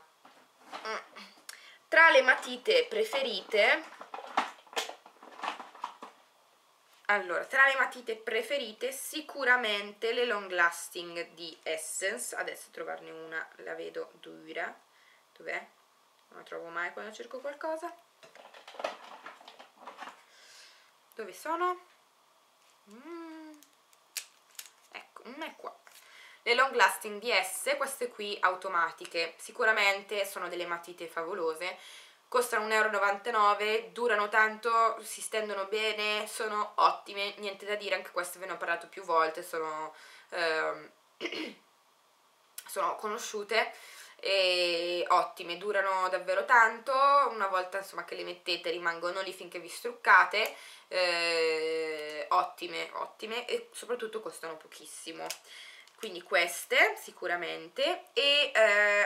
tra le matite preferite Allora, tra le matite preferite sicuramente le Long Lasting di Essence. Adesso trovarne una la vedo dura. Dov'è? Non la trovo mai quando cerco qualcosa. Dove sono? Ecco, non è qua. Le Long Lasting di Essence, queste qui automatiche. Sicuramente sono delle matite favolose. Costano €1,99, durano tanto, si stendono bene, sono ottime, niente da dire, anche queste ve ne ho parlato più volte, sono conosciute e ottime, durano davvero tanto, una volta insomma che le mettete rimangono lì finché vi struccate, ottime e soprattutto costano pochissimo. Quindi queste sicuramente, e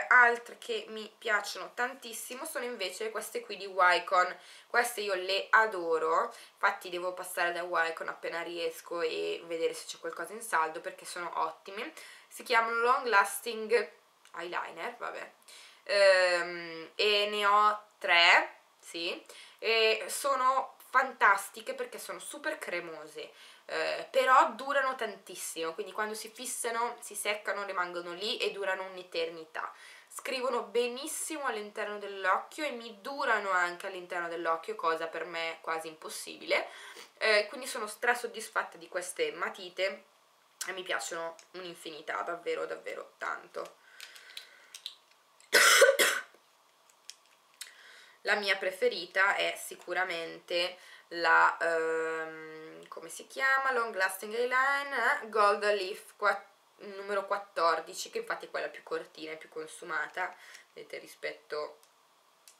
altre che mi piacciono tantissimo sono invece queste qui di Wycon. Queste io le adoro, infatti devo passare da Wycon appena riesco e vedere se c'è qualcosa in saldo perché sono ottime. Si chiamano Long Lasting Eyeliner, vabbè, e ne ho 3, sì, e sono fantastiche perché sono super cremose, però durano tantissimo, quindi quando si fissano, si seccano, rimangono lì e durano un'eternità. Scrivono benissimo all'interno dell'occhio e mi durano anche all'interno dell'occhio, cosa per me quasi impossibile, quindi sono stra soddisfatta di queste matite e mi piacciono un'infinità, davvero davvero tanto. La mia preferita è sicuramente la, come si chiama? Long Lasting Eyeliner Gold Leaf numero 14, che infatti è quella più cortina e più consumata, vedete, rispetto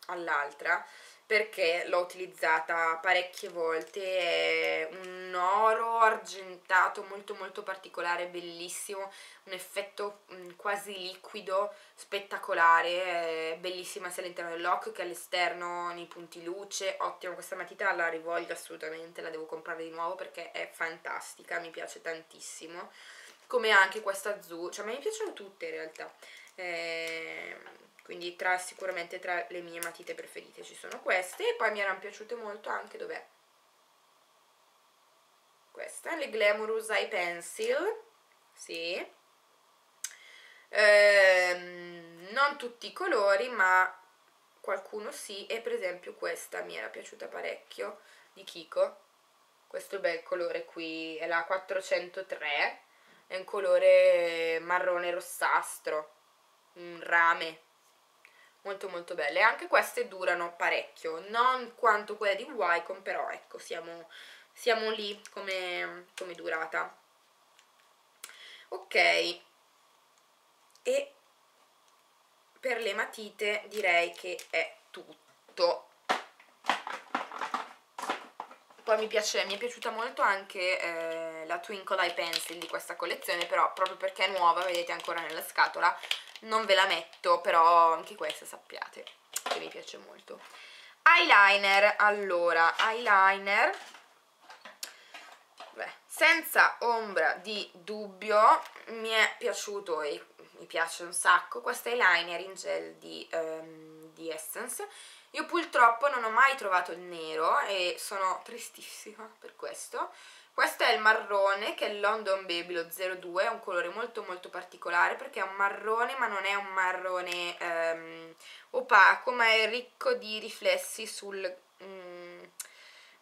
all'altra, perché l'ho utilizzata parecchie volte, è un oro argentato molto molto particolare, bellissimo, un effetto quasi liquido, spettacolare, bellissima sia all'interno dell'occhio che all'esterno, nei punti luce, ottimo. Questa matita la rivoglio assolutamente, la devo comprare di nuovo perché è fantastica, mi piace tantissimo, come anche questa azzurra, cioè ma mi piacciono tutte in realtà, quindi sicuramente tra le mie matite preferite ci sono queste. E poi mi erano piaciute molto anche, dov'è? Questa, le Glamorous Eye Pencil, sì, non tutti i colori ma qualcuno sì, e per esempio questa mi era piaciuta parecchio di Kiko, questo bel colore qui, è la 403, è un colore marrone rossastro, un rame, molto molto belle. Anche queste durano parecchio, non quanto quelle di Wycon, però ecco, siamo lì come durata. Ok, e per le matite direi che è tutto. Poi mi è piaciuta molto anche la Twinkle Eye Pencil di questa collezione, però proprio perché è nuova, vedete ancora nella scatola, non ve la metto, però anche questa sappiate che mi piace molto. Eyeliner, allora, eyeliner, beh, senza ombra di dubbio mi è piaciuto e mi piace un sacco questo eyeliner in gel di Essence. Io purtroppo non ho mai trovato il nero e sono tristissima per questo. Questo è il marrone, che è London Baby, lo 02, è un colore molto molto particolare perché è un marrone, ma non è un marrone opaco, ma è ricco di riflessi sul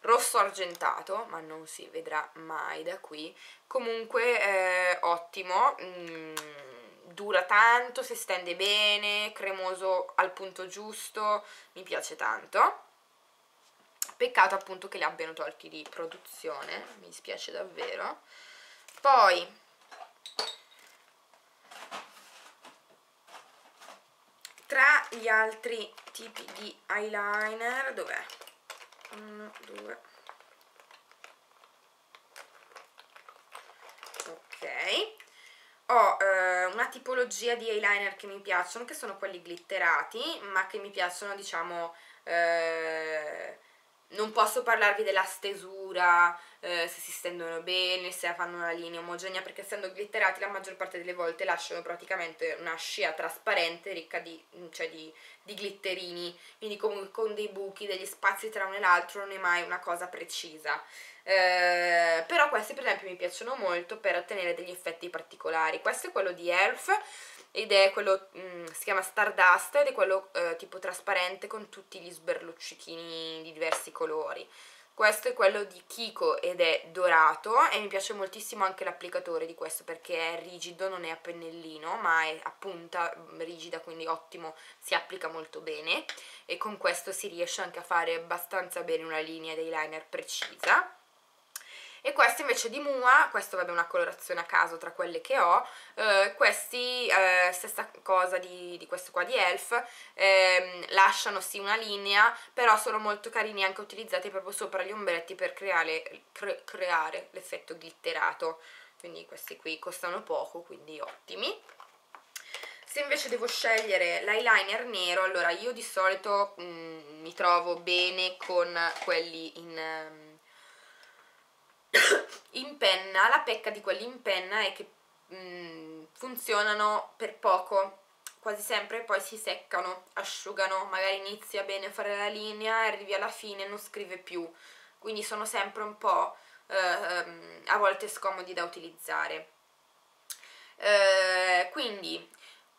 rosso argentato, ma non si vedrà mai da qui. Comunque ottimo, dura tanto, si stende bene, cremoso al punto giusto, mi piace tanto. Peccato appunto che li abbiano tolti di produzione, mi dispiace davvero. Poi tra gli altri tipi di eyeliner, dov'è? 1, 2, ok, ho una tipologia di eyeliner che mi piacciono, che sono quelli glitterati, ma che mi piacciono, diciamo, non posso parlarvi della stesura, se si stendono bene, se fanno una linea omogenea, perché essendo glitterati la maggior parte delle volte lasciano praticamente una scia trasparente ricca di glitterini, quindi comunque con dei buchi, degli spazi tra uno e l'altro, non è mai una cosa precisa. Però questi per esempio mi piacciono molto per ottenere degli effetti particolari. Questo è quello di Elf ed è quello, si chiama Stardust, ed è quello tipo trasparente con tutti gli sberluccichini di diversi colori. Questo è quello di Kiko ed è dorato, e mi piace moltissimo anche l'applicatore di questo perché è rigido, non è a pennellino ma è a punta rigida, quindi ottimo, si applica molto bene e con questo si riesce anche a fare abbastanza bene una linea di eyeliner precisa. E questo invece di Mua, questo vabbè è una colorazione a caso tra quelle che ho, questi stessa cosa di questo qua di Elf, lasciano sì una linea, però sono molto carini anche utilizzati proprio sopra gli ombretti per creare l'effetto glitterato, quindi questi qui costano poco, quindi ottimi. Se invece devo scegliere l'eyeliner nero, allora io di solito mi trovo bene con quelli in penna. La pecca di quelli in penna è che funzionano per poco, quasi sempre poi si seccano, asciugano, magari inizia bene a fare la linea e arrivi alla fine e non scrive più, quindi sono sempre un po' a volte scomodi da utilizzare. Quindi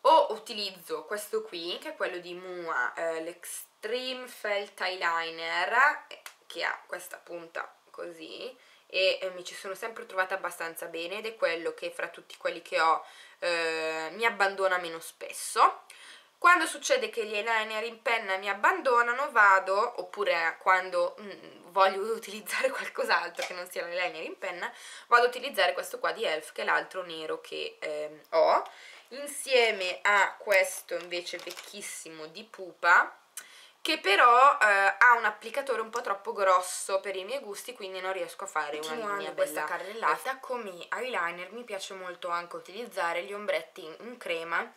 o utilizzo questo qui che è quello di Mua, l'Extreme Felt Eyeliner, che ha questa punta così, e mi ci sono sempre trovata abbastanza bene ed è quello che fra tutti quelli che ho mi abbandona meno spesso. Quando succede che gli eyeliner in penna mi abbandonano vado, oppure quando voglio utilizzare qualcos'altro che non sia l'eyeliner in penna, vado a utilizzare questo qua di Elf che è l'altro nero che ho, insieme a questo invece vecchissimo di Pupa, che però ha un applicatore un po' troppo grosso per i miei gusti, quindi non riesco a fare una linea bella carrellata. Come eyeliner mi piace molto anche utilizzare gli ombretti in crema,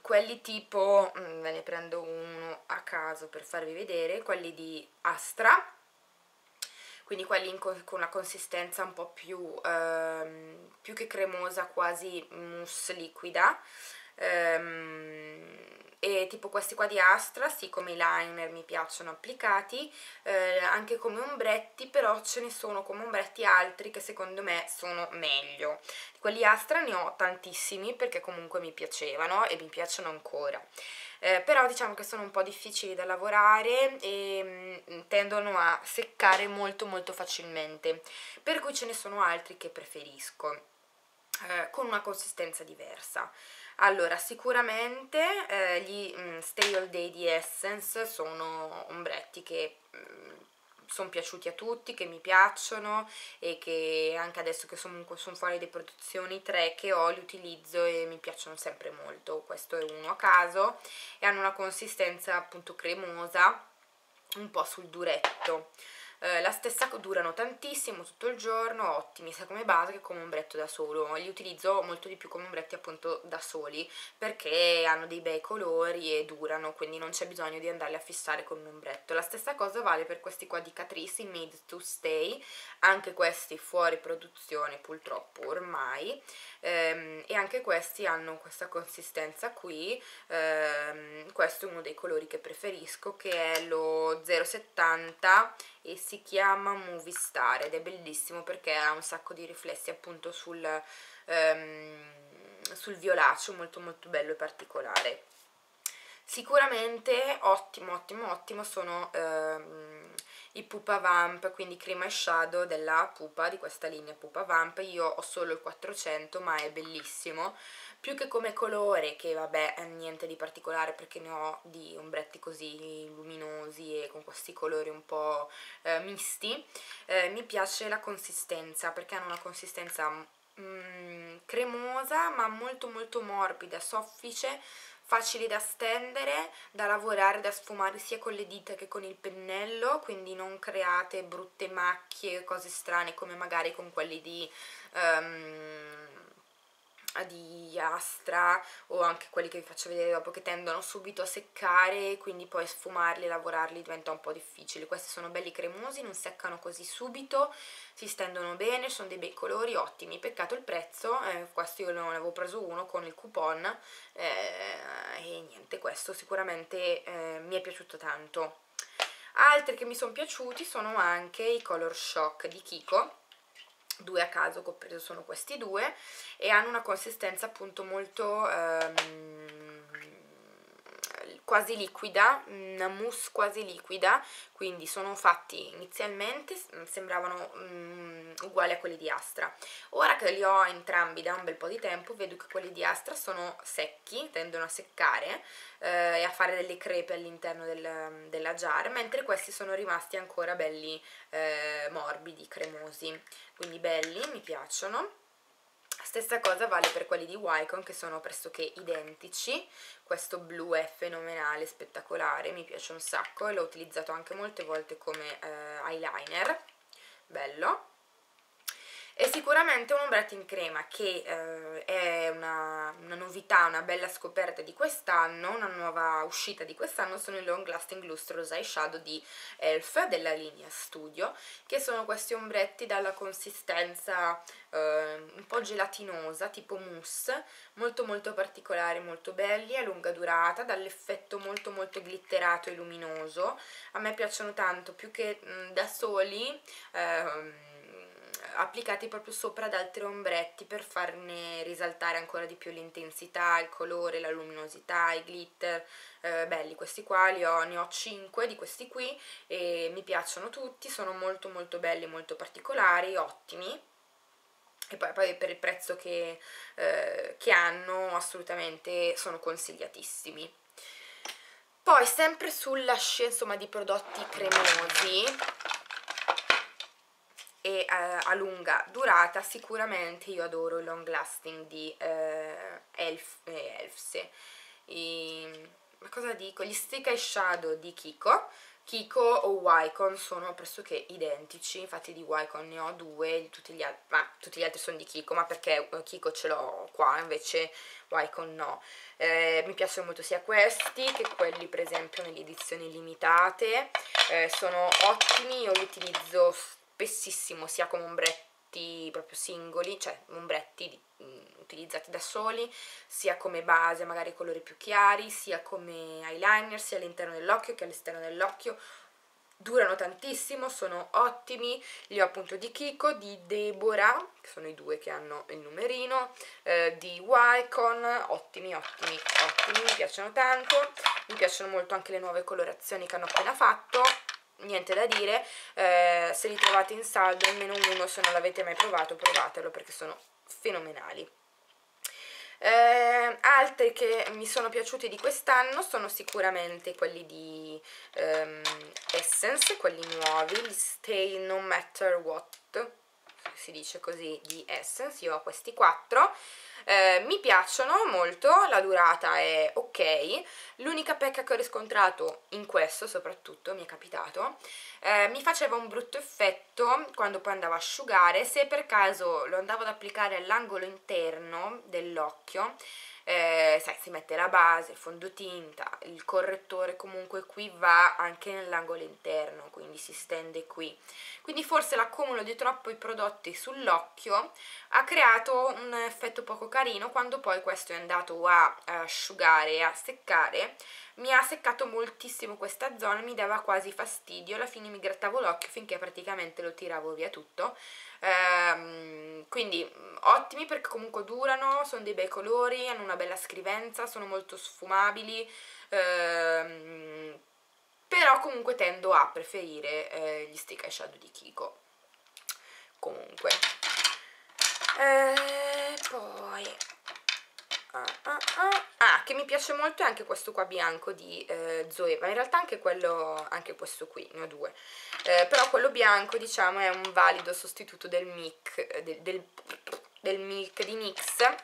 quelli tipo, ve ne prendo uno a caso per farvi vedere, quelli di Astra, quindi quelli con una consistenza un po' più che cremosa, quasi mousse liquida, e tipo questi qua di Astra, sì, come eyeliner mi piacciono applicati, anche come ombretti, però ce ne sono come ombretti altri che secondo me sono meglio. Quelli Astra ne ho tantissimi perché comunque mi piacevano e mi piacciono ancora, però diciamo che sono un po' difficili da lavorare e tendono a seccare molto molto facilmente, per cui ce ne sono altri che preferisco con una consistenza diversa. Allora, sicuramente gli Stay All Day di Essence sono ombretti che sono piaciuti a tutti, che mi piacciono e che anche adesso che sono fuori le produzioni, 3 che ho, li utilizzo e mi piacciono sempre molto. Questo è uno a caso e hanno una consistenza appunto cremosa, un po' sul duretto. La stessa, durano tantissimo tutto il giorno, ottimi sia come base che come ombretto da solo. Li utilizzo molto di più come ombretti appunto da soli perché hanno dei bei colori e durano, quindi non c'è bisogno di andarli a fissare con un ombretto. La stessa cosa vale per questi qua di Catrice, Made to Stay, anche questi fuori produzione purtroppo ormai, e anche questi hanno questa consistenza qui. Questo è uno dei colori che preferisco, che è lo 070 e si chiama Movie Star ed è bellissimo perché ha un sacco di riflessi appunto sul violaceo, molto molto bello e particolare. Sicuramente ottimo sono i Pupa Vamp, quindi crema e shadow della Pupa, di questa linea Pupa Vamp. Io ho solo il 400 ma è bellissimo, più che come colore, che vabbè niente di particolare perché ne ho di ombretti così luminosi e con questi colori un po' misti. Mi piace la consistenza perché hanno una consistenza cremosa ma molto molto morbida, soffice, facili da stendere, da lavorare, da sfumare sia con le dita che con il pennello, quindi non create brutte macchie, cose strane come magari con quelli di di Astra o anche quelli che vi faccio vedere dopo, che tendono subito a seccare, quindi poi sfumarli e lavorarli diventa un po' difficile. Questi sono belli cremosi, non seccano così subito, si stendono bene, sono dei bei colori, ottimi. Peccato il prezzo, questo io ne avevo preso uno con il coupon e niente, questo sicuramente mi è piaciuto tanto. Altri che mi sono piaciuti sono anche i Color Shock di Kiko, due a caso che ho preso sono questi due, e hanno una consistenza appunto molto quasi liquida, una mousse quasi liquida, quindi sono fatti inizialmente, sembravano uguali a quelli di Astra. Ora che li ho entrambi da un bel po' di tempo, vedo che quelli di Astra sono secchi, tendono a seccare e a fare delle crepe all'interno della jar, mentre questi sono rimasti ancora belli morbidi, cremosi, quindi belli, mi piacciono. Stessa cosa vale per quelli di Wycon, che sono pressoché identici. Questo blu è fenomenale, spettacolare, mi piace un sacco e l'ho utilizzato anche molte volte come eyeliner, bello. E sicuramente un ombretto in crema che è una novità, una bella scoperta di quest'anno, una nuova uscita di quest'anno, sono i Long Lasting Lustrous Eyeshadow di Elf della linea Studio, che sono questi ombretti dalla consistenza un po' gelatinosa, tipo mousse, molto molto particolari, molto belli, a lunga durata, dall'effetto molto molto glitterato e luminoso. A me piacciono tanto, più che da soli, applicati proprio sopra ad altri ombretti per farne risaltare ancora di più l'intensità, il colore, la luminosità, i glitter. Belli questi qua, ne ho 5 di questi qui e mi piacciono tutti, sono molto molto belli, molto particolari, ottimi. E poi per il prezzo che hanno, assolutamente sono consigliatissimi. Poi sempre sulla scia, insomma, di prodotti cremosi e a lunga durata, sicuramente io adoro il Long Lasting di gli Stick Eyeshadow di Kiko o Wycon sono pressoché identici, infatti di Wycon ne ho due, tutti gli altri sono di Kiko, ma perché Kiko ce l'ho qua, invece Wycon no. Mi piacciono molto sia questi che quelli per esempio nelle edizioni limitate, sono ottimi, io li utilizzo spessissimo, sia come ombretti proprio singoli, cioè ombretti utilizzati da soli, sia come base magari colori più chiari, sia come eyeliner, sia all'interno dell'occhio che all'esterno dell'occhio. Durano tantissimo, sono ottimi, li ho appunto di Kiko, di Deborah, che sono i due che hanno il numerino, di Wycon, ottimi, ottimi, ottimi, mi piacciono tanto. Mi piacciono molto anche le nuove colorazioni che hanno appena fatto. Niente da dire, se li trovate in saldo almeno uno, se non l'avete mai provato provatelo perché sono fenomenali. Altri che mi sono piaciuti di quest'anno sono sicuramente quelli di Essence, quelli nuovi, gli Stay No Matter What, si dice così, di Essence. Io ho questi 4. Mi piacciono molto, la durata è ok, l'unica pecca che ho riscontrato in questo soprattutto, mi è capitato, mi faceva un brutto effetto quando poi andavo a asciugare, se per caso lo andavo ad applicare all'angolo interno dell'occhio, sai, si mette la base, il fondotinta, il correttore, comunque qui va anche nell'angolo interno, quindi si stende qui, quindi forse l'accumulo di troppo i prodotti sull'occhio ha creato un effetto poco carino. Quando poi questo è andato a asciugare e a seccare, mi ha seccato moltissimo questa zona, mi dava quasi fastidio, alla fine mi grattavo l'occhio finché praticamente lo tiravo via tutto. Quindi ottimi perché comunque durano, sono dei bei colori, hanno una bella scrivenza, sono molto sfumabili, però comunque tendo a preferire gli Stick Eyeshadow di Kiko comunque. Che mi piace molto è anche questo qua bianco di Zoe, ma in realtà anche questo qui, ne ho due, però quello bianco diciamo è un valido sostituto del Milk di NYX.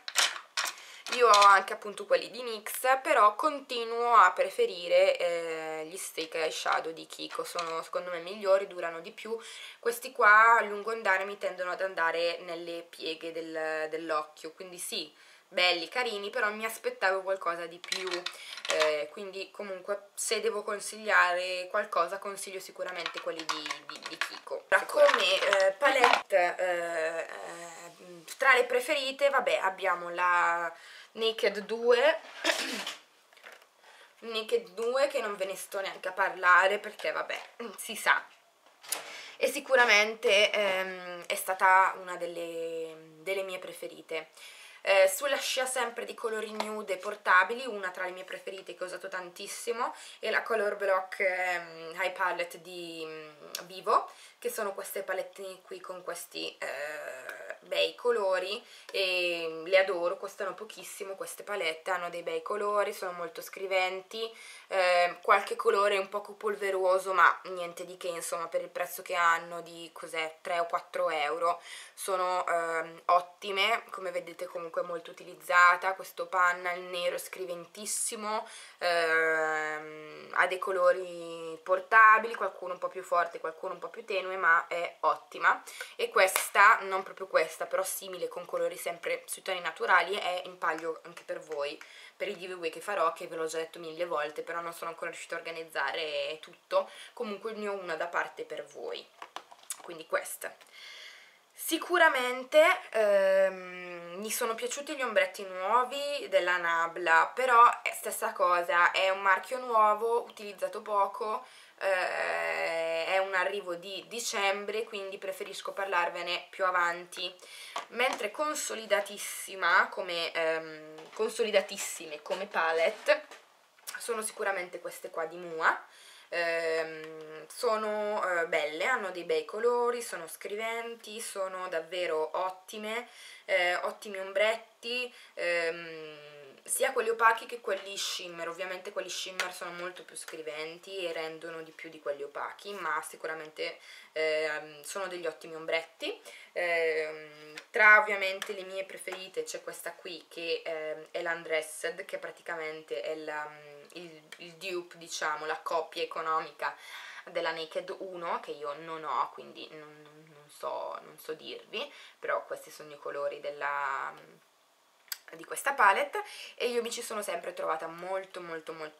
Io ho anche appunto quelli di NYX, però continuo a preferire gli Stick Eyeshadow di Kiko, sono secondo me migliori, durano di più. Questi qua a lungo andare mi tendono ad andare nelle pieghe dell'occhio, quindi sì, belli, carini, però mi aspettavo qualcosa di più, quindi comunque se devo consigliare qualcosa consiglio sicuramente quelli di Kiko. Come palette tra le preferite, vabbè, abbiamo la Naked 2 Naked 2 che non ve ne sto neanche a parlare perché vabbè, si sa, e sicuramente è stata una delle mie preferite. Sulla scia sempre di colori nude portabili, una tra le mie preferite che ho usato tantissimo è la Color Block High Palette di Vivo, che sono queste palettine qui con questi bei colori, e le adoro, costano pochissimo queste palette, hanno dei bei colori, sono molto scriventi, qualche colore un poco polveroso ma niente di che, insomma, per il prezzo che hanno di cos'è 3 o 4 euro sono ottime, come vedete comunque molto utilizzata. Questo pannel nero scriventissimo, ha dei colori portabili, qualcuno un po' più forte, qualcuno un po' più tenue, ma è ottima. E questa, non proprio questa, però simile, con colori sempre sui toni naturali, è in palio anche per voi, per il giveaway che farò, che ve l'ho già detto mille volte, però non sono ancora riuscita a organizzare tutto, comunque ne ho una da parte per voi, quindi questa. Sicuramente mi sono piaciuti gli ombretti nuovi della Nabla, però è stessa cosa, è un marchio nuovo, utilizzato poco, è un arrivo di dicembre, quindi preferisco parlarvene più avanti. Mentre consolidatissime come palette sono sicuramente queste qua di Mua. Sono belle, hanno dei bei colori, sono scriventi, sono davvero ottime, ottimi ombretti, sia quelli opachi che quelli shimmer. Ovviamente quelli shimmer sono molto più scriventi e rendono di più di quelli opachi, ma sicuramente sono degli ottimi ombretti. Tra ovviamente le mie preferite c'è questa qui che è l'Undressed, che praticamente è il dupe, diciamo, la copia economica della Naked 1, che io non ho, quindi non so dirvi, però questi sono i colori di questa palette, e io mi ci sono sempre trovata molto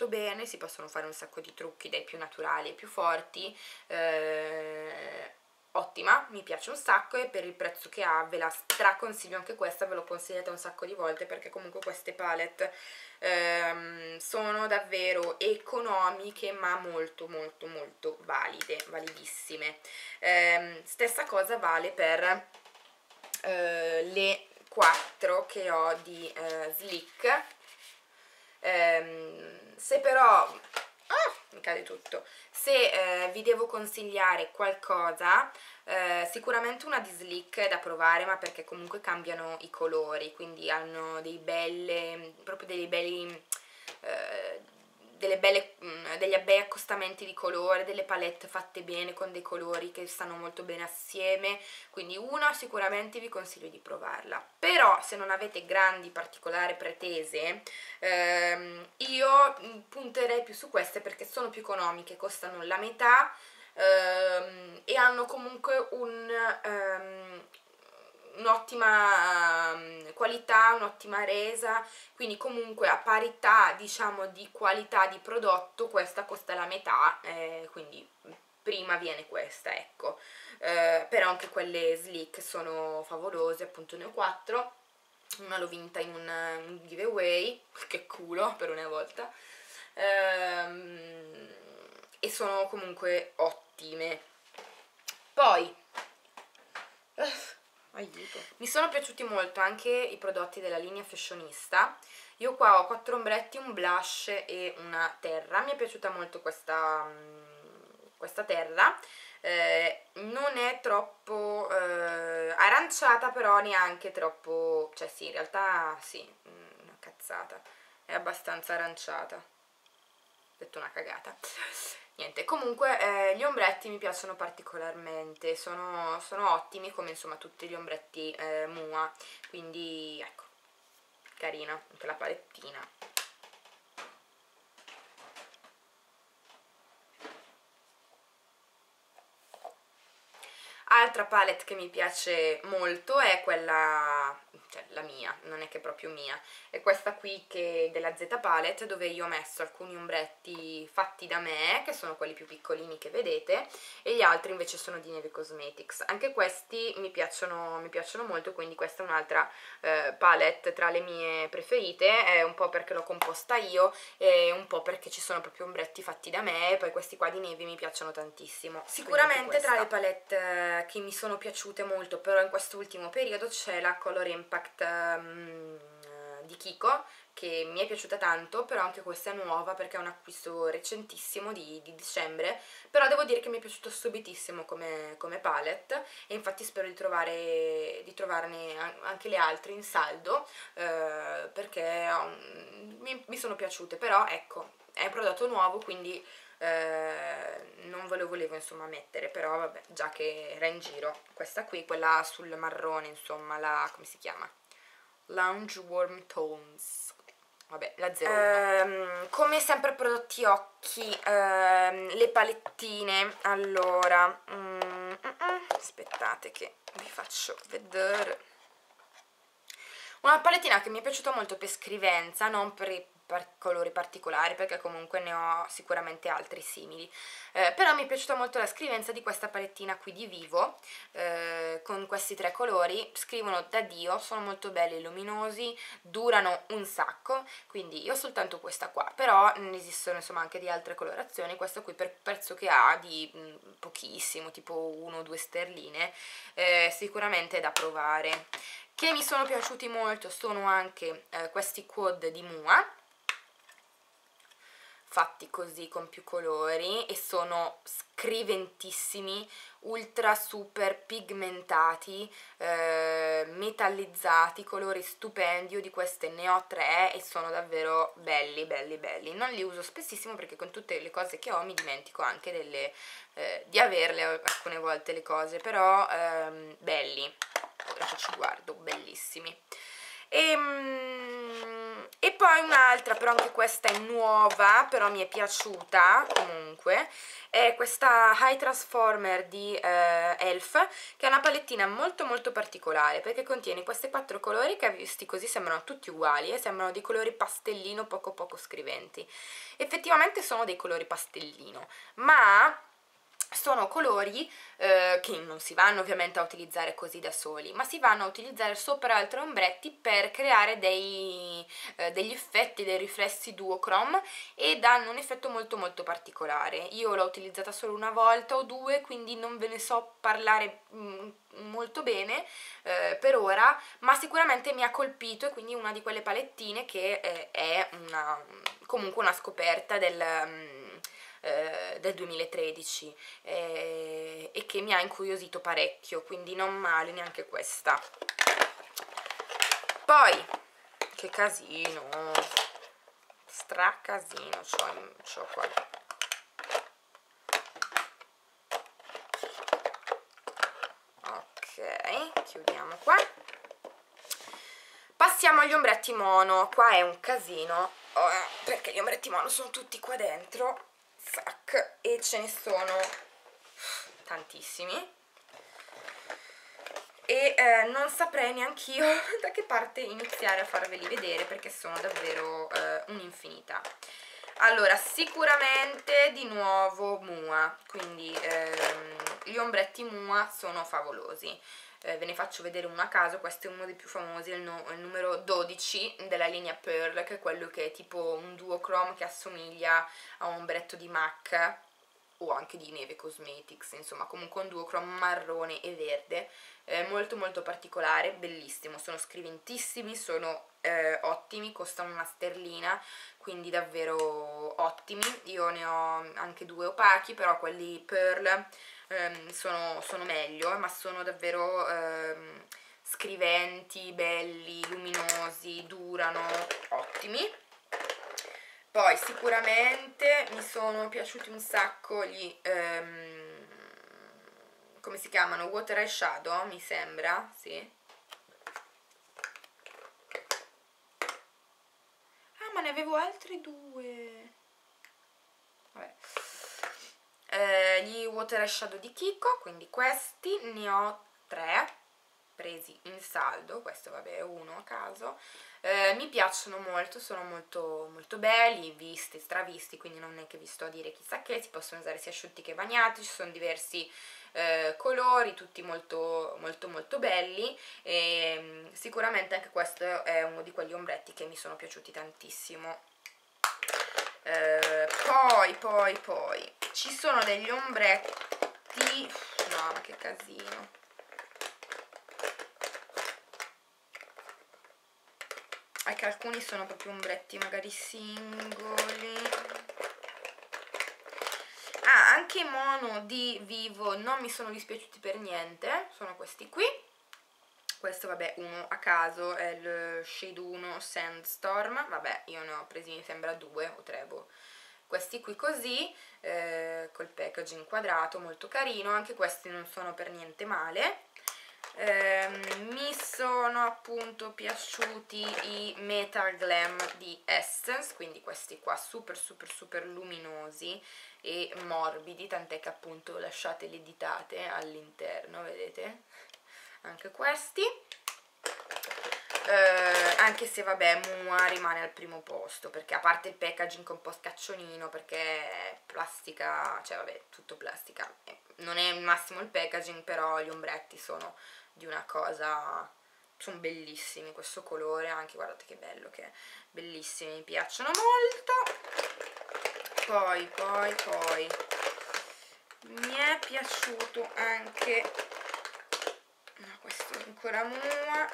bene. Si possono fare un sacco di trucchi, dai più naturali ai più forti, ottima, mi piace un sacco, e per il prezzo che ha ve la straconsiglio anche questa, ve l'ho consigliata un sacco di volte, perché comunque queste palette sono davvero economiche ma molto valide, validissime. Stessa cosa vale per le 4 che ho di Sleek. Se però mi cade tutto, se vi devo consigliare qualcosa, sicuramente una di Sleek è da provare, ma perché comunque cambiano i colori, quindi hanno degli bei accostamenti di colore, delle palette fatte bene con dei colori che stanno molto bene assieme, quindi una sicuramente vi consiglio di provarla. Però se non avete grandi particolari pretese, io punterei più su queste, perché sono più economiche, costano la metà, e hanno comunque un'ottima qualità, un'ottima resa, quindi comunque a parità, diciamo, di qualità di prodotto questa costa la metà, quindi prima viene questa, ecco. Però anche quelle Sleek sono favolose, appunto ne ho 4, una l'ho vinta in un giveaway, che culo, per una volta, e sono comunque ottime. Poi aiuto. Mi sono piaciuti molto anche i prodotti della linea Fashionista. Io qua ho 4 ombretti, un blush e una terra. Mi è piaciuta molto questa terra, non è troppo aranciata, però neanche troppo, cioè sì, in realtà sì, una cazzata, è abbastanza aranciata, ho detto una cagata. Niente, comunque gli ombretti mi piacciono particolarmente, sono ottimi, come insomma tutti gli ombretti Mua, quindi ecco, carina anche la palettina. Un'altra palette che mi piace molto è quella, cioè la mia, non è che è proprio mia, è questa qui che della Z Palette, dove io ho messo alcuni ombretti fatti da me, che sono quelli più piccolini che vedete, e gli altri invece sono di Neve Cosmetics. Anche questi mi piacciono molto, quindi questa è un'altra palette tra le mie preferite, è un po' perché l'ho composta io e un po' perché ci sono proprio ombretti fatti da me, e poi questi qua di Neve mi piacciono tantissimo. Sicuramente tra le palette che mi sono piaciute molto però in quest'ultimo periodo c'è la Color Impact di Kiko, che mi è piaciuta tanto, però anche questa è nuova perché è un acquisto recentissimo di dicembre, però devo dire che mi è piaciuto subitissimo come palette, e infatti spero di trovarne anche le altre in saldo, perché mi sono piaciute, però ecco, è un prodotto nuovo, quindi non ve lo volevo insomma mettere, però vabbè, già che era in giro. Questa qui, quella sul marrone, insomma, la, come si chiama? Lounge Warm Tones, vabbè, la 01. Come sempre prodotti occhi, le palettine, allora aspettate che vi faccio vedere una palettina che mi è piaciuta molto per scrivenza, non per colori particolari, perché comunque ne ho sicuramente altri simili, però mi è piaciuta molto la scrivenza di questa palettina qui di Vivo, con questi tre colori, scrivono da Dio, sono molto belli e luminosi, durano un sacco, quindi io ho soltanto questa qua, però ne esistono insomma anche di altre colorazioni. Questo qui per prezzo che ha di pochissimo, tipo 1 o 2 sterline, sicuramente è da provare. Che mi sono piaciuti molto sono anche questi quad di Mua, fatti così con più colori, e sono scriventissimi, ultra super pigmentati, metallizzati, colori stupendi. Io di queste ne ho 3 e sono davvero belli belli belli. Non li uso spessissimo perché con tutte le cose che ho mi dimentico anche delle, di averle alcune volte le cose, però belli, ora che ci guardo, bellissimi. E poi un'altra, però anche questa è nuova, però mi è piaciuta comunque, è questa High Transformer di Elf, che è una palettina molto molto particolare, perché contiene questi 4 colori che visti così sembrano tutti uguali, e sembrano dei colori pastellino poco poco scriventi. Effettivamente sono dei colori pastellino, ma sono colori che non si vanno ovviamente a utilizzare così da soli, ma si vanno a utilizzare sopra altri ombretti per creare degli effetti, dei riflessi duochrome, e danno un effetto molto molto particolare. Io l'ho utilizzata solo una volta o 2, quindi non ve ne so parlare molto bene per ora, ma sicuramente mi ha colpito, e quindi una di quelle palettine che è comunque una scoperta del 2013, e che mi ha incuriosito parecchio, quindi non male neanche questa. Poi, che casino, stracasino c'ho qua. Ok, chiudiamo qua, passiamo agli ombretti mono. Qua è un casino perché gli ombretti mono sono tutti qua dentro, e ce ne sono tantissimi, e non saprei neanch'io da che parte iniziare a farveli vedere, perché sono davvero un'infinità. Allora, sicuramente di nuovo Mua, quindi gli ombretti Mua sono favolosi. Ve ne faccio vedere uno a caso. Questo è uno dei più famosi, il numero 12 della linea Pearl, che è quello che è tipo un duochrome che assomiglia a un ombretto di MAC o anche di Neve Cosmetics, insomma comunque un duochrome marrone e verde, molto molto particolare, bellissimo. Sono scriventissimi, sono ottimi, costano una sterlina, quindi davvero ottimi. Io ne ho anche 2 opachi, però quelli Pearl sono meglio, ma sono davvero scriventi, belli, luminosi, durano, ottimi. Poi sicuramente mi sono piaciuti un sacco gli come si chiamano? Water Eye Shadow, mi sembra, sì. Ah, ma ne avevo altri 2. Vabbè. gli water eyeshadow di Kiko, quindi questi ne ho 3 presi in saldo, questo vabbè è uno a caso. Mi piacciono molto, sono molto belli, visti, stravisti, quindi non è che vi sto a dire chissà che, si possono usare sia asciutti che bagnati, ci sono diversi colori, tutti molto belli, e sicuramente anche questo è uno di quegli ombretti che mi sono piaciuti tantissimo. Poi ci sono degli ombretti, no ma che casino, anche alcuni sono proprio ombretti magari singoli. Ah, anche i mono di Vivo non mi sono dispiaciuti per niente, sono questi qui. Questo vabbè uno a caso, è il shade 1 Sandstorm, vabbè io ne ho presi mi sembra 2 o 3, boh. Questi qui così, col packaging quadrato, molto carino, anche questi non sono per niente male. Mi sono appunto piaciuti i Metal Glam di Essence, quindi questi qua super luminosi e morbidi, tant'è che appunto lasciate le ditate all'interno, vedete? Anche questi, anche se vabbè Mua rimane al primo posto, perché a parte il packaging un po' scaccionino, perché è plastica, cioè vabbè tutto plastica, non è il massimo il packaging, però gli ombretti sono di una cosa, sono bellissimi, questo colore anche, guardate che bello che è, bellissimi, mi piacciono molto. Poi mi è piaciuto anche, no questo è ancora Mua,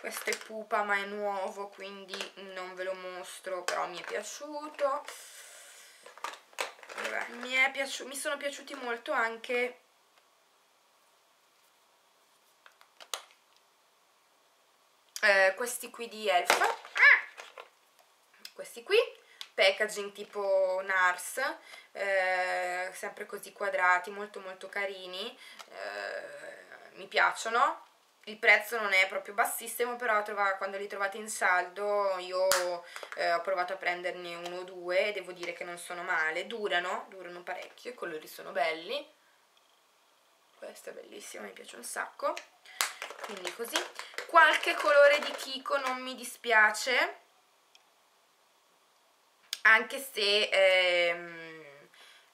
questo è Pupa ma è nuovo quindi non ve lo mostro, però mi è piaciuto. Mi sono piaciuti molto anche questi qui di Elf, questi qui, packaging tipo NARS, sempre così quadrati, molto carini, mi piacciono. Il prezzo non è proprio bassissimo, però quando li trovate in saldo io ho provato a prenderne 1 o 2 e devo dire che non sono male, durano parecchio, i colori sono belli, questo è bellissimo, mi piace un sacco, quindi così. Qualche colore di Kiko non mi dispiace, anche se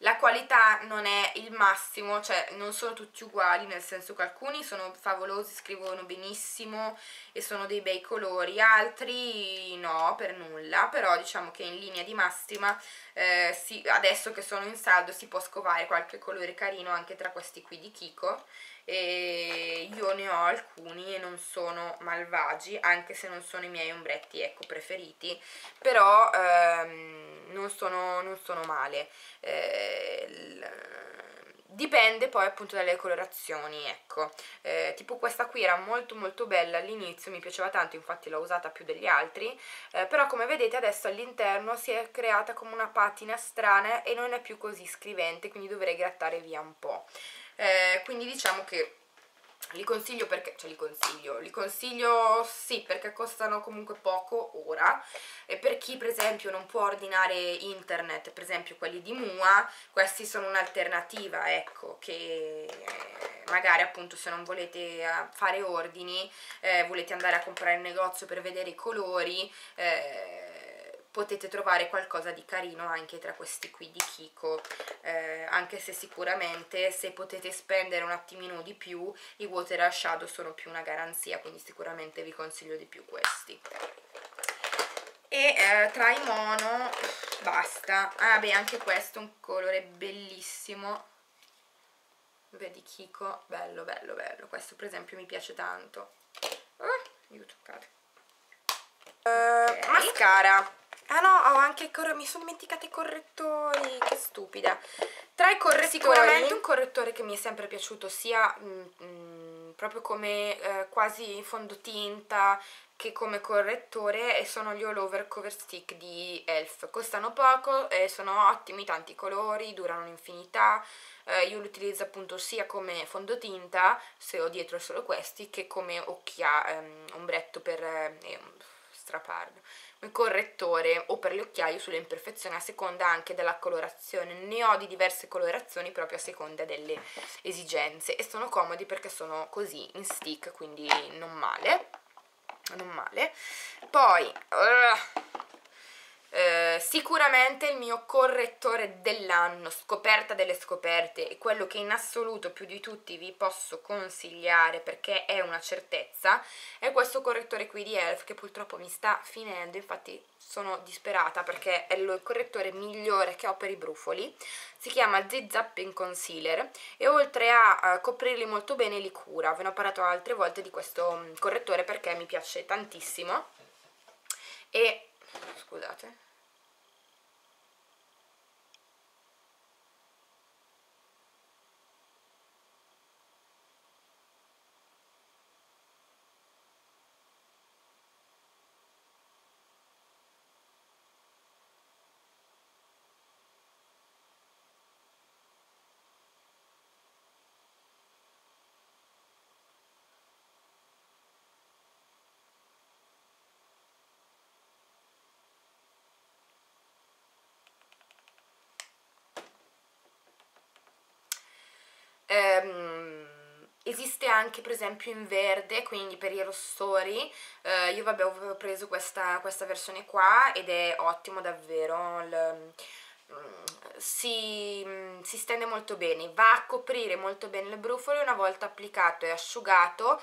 la qualità non è il massimo, cioè non sono tutti uguali, nel senso che alcuni sono favolosi, scrivono benissimo e sono dei bei colori, altri no, per nulla, però diciamo che in linea di massima adesso che sono in saldo si può scovare qualche colore carino anche tra questi qui di Kiko, e io ne ho alcuni e non sono malvagi, anche se non sono i miei ombretti ecco preferiti, però non sono male, dipende poi appunto dalle colorazioni, ecco, tipo questa qui era molto bella all'inizio, mi piaceva tanto, infatti l'ho usata più degli altri, però come vedete adesso all'interno si è creata come una patina strana e non è più così scrivente, quindi dovrei grattare via un po', quindi diciamo che li consiglio, perché cioè li consiglio sì, perché costano comunque poco ora, e per chi per esempio non può ordinare internet, per esempio quelli di Mua, questi sono un'alternativa, ecco, che magari appunto se non volete fare ordini, volete andare a comprare in negozio per vedere i colori, potete trovare qualcosa di carino anche tra questi qui di Kiko, anche se sicuramente se potete spendere un attimino di più i water eyeshadow sono più una garanzia, quindi sicuramente vi consiglio di più questi. E tra i mono basta. Ah beh, anche questo è un colore bellissimo, vedi Kiko, bello, questo per esempio mi piace tanto. Aiuto, cade. Okay. Mascara. Ah no, ho anche, mi sono dimenticata i correttori, che stupida. Tra i correttori, sicuramente un correttore che mi è sempre piaciuto, sia proprio come quasi fondotinta che come correttore, e sono gli All Over Cover Stick di Elf. Costano poco e sono ottimi, tanti colori, durano un'infinità. Io li utilizzo appunto sia come fondotinta, se ho dietro solo questi, che come ombretto per Astra Pardo, un correttore o per le occhiaie sulle imperfezioni a seconda anche della colorazione. Ne ho di diverse colorazioni proprio a seconda delle esigenze e sono comodi perché sono così in stick, quindi non male, non male. Poi sicuramente il mio correttore dell'anno, scoperta delle scoperte, è quello che in assoluto più di tutti vi posso consigliare perché è una certezza, è questo correttore qui di Elf che purtroppo mi sta finendo, infatti sono disperata perché è il correttore migliore che ho per i brufoli. Si chiama Zizzapping Concealer e oltre a coprirli molto bene li cura. Ve ne ho parlato altre volte di questo correttore perché mi piace tantissimo e scusate, esiste anche per esempio in verde, quindi per i rossori. Io vabbè ho preso questa versione qua ed è ottimo davvero. Si stende molto bene, va a coprire molto bene le brufole. Una volta applicato e asciugato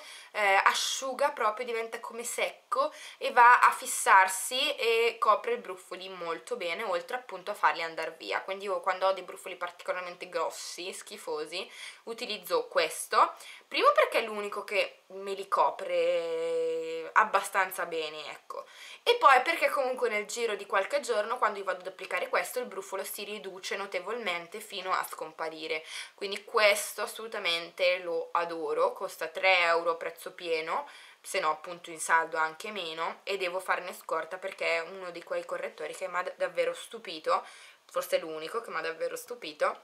asciuga proprio, diventa come secco e va a fissarsi e copre i brufoli molto bene, oltre appunto a farli andare via. Quindi io quando ho dei brufoli particolarmente grossi, schifosi, utilizzo questo, primo perché è l'unico che me li copre abbastanza bene, ecco, e poi perché comunque nel giro di qualche giorno quando io vado ad applicare questo il brufolo si riduce notevolmente fino a scomparire. Quindi questo assolutamente lo adoro, costa 3 € prezzo pieno, se no appunto in saldo anche meno, e devo farne scorta perché è uno di quei correttori che mi ha davvero stupito, forse l'unico che mi ha davvero stupito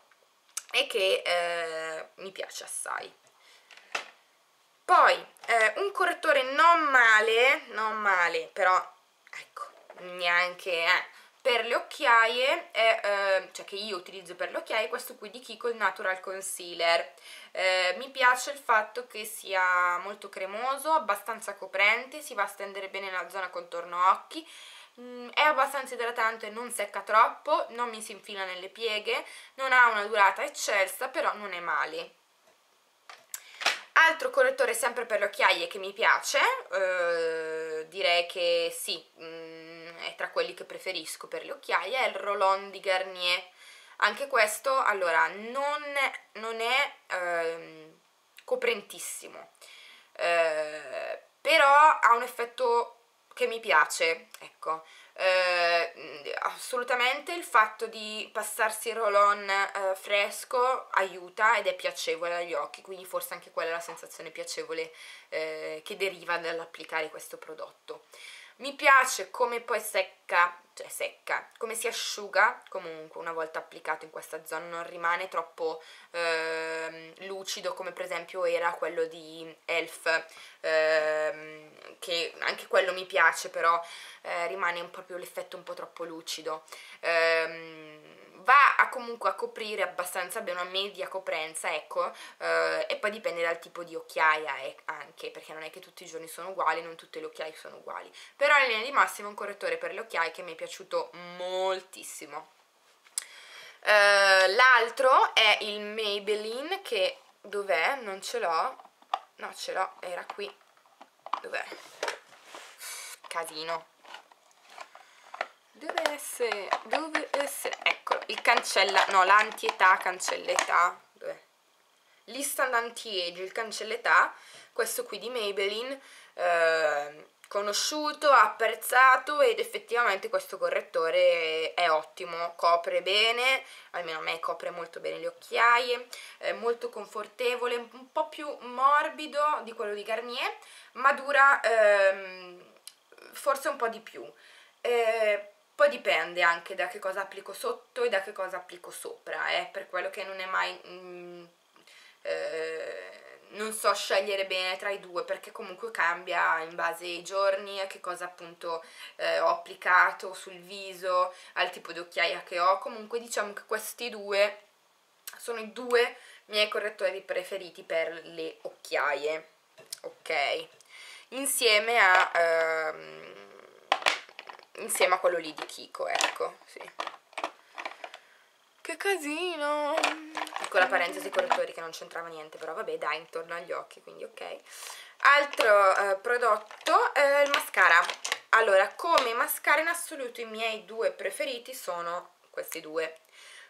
e che mi piace assai. Poi un correttore non male però ecco neanche per le occhiaie, cioè che io utilizzo per le occhiaie, questo qui di Kiko, il Natural Concealer. Mi piace il fatto che sia molto cremoso, abbastanza coprente, si va a stendere bene nella zona contorno occhi, è abbastanza idratante, non secca troppo, non mi si infila nelle pieghe, non ha una durata eccelsa, però non è male. Altro correttore sempre per le occhiaie che mi piace, direi che sì, è tra quelli che preferisco per le occhiaie, è il roll-on di Garnier. Anche questo, allora, non è coprentissimo, però ha un effetto che mi piace, ecco. Assolutamente il fatto di passarsi il roll-on fresco aiuta ed è piacevole agli occhi, quindi forse anche quella è la sensazione piacevole che deriva dall'applicare questo prodotto. Mi piace come poi come si asciuga, comunque una volta applicato in questa zona non rimane troppo lucido come per esempio era quello di Elf, che anche quello mi piace, però rimane proprio l'effetto un po' troppo lucido. Va comunque a coprire abbastanza bene, una media coprenza, ecco, e poi dipende dal tipo di occhiaia anche, perché non è che tutti i giorni sono uguali, non tutte le occhiaie sono uguali, però in linea di massima è un correttore per le occhiaie che mi è piaciuto moltissimo. L'altro è il Maybelline, che dov'è? Non ce l'ho, no ce l'ho, era qui, dov'è? Casino. Dove essere, eccolo, il cancella, no, l'antietà, cancelletà, dov'è? Lista d'anti-age, il cancelletà, questo qui di Maybelline, conosciuto, apprezzato, ed effettivamente questo correttore è ottimo, copre bene, almeno a me copre molto bene le occhiaie, è molto confortevole, un po' più morbido di quello di Garnier, ma dura forse un po' di più. Poi dipende anche da che cosa applico sotto e da che cosa applico sopra, per quello che non è mai non so scegliere bene tra i due, perché comunque cambia in base ai giorni, a che cosa appunto ho applicato sul viso, al tipo di occhiaia che ho. Comunque diciamo che questi due sono i due miei correttori preferiti per le occhiaie, ok? Insieme a quello lì di Kiko, ecco, sì. Che casino! Piccola parentesi, correttori che non c'entrava niente, però vabbè, dai, intorno agli occhi, quindi ok. Altro prodotto, il mascara. Allora, come mascara in assoluto i miei due preferiti sono questi due.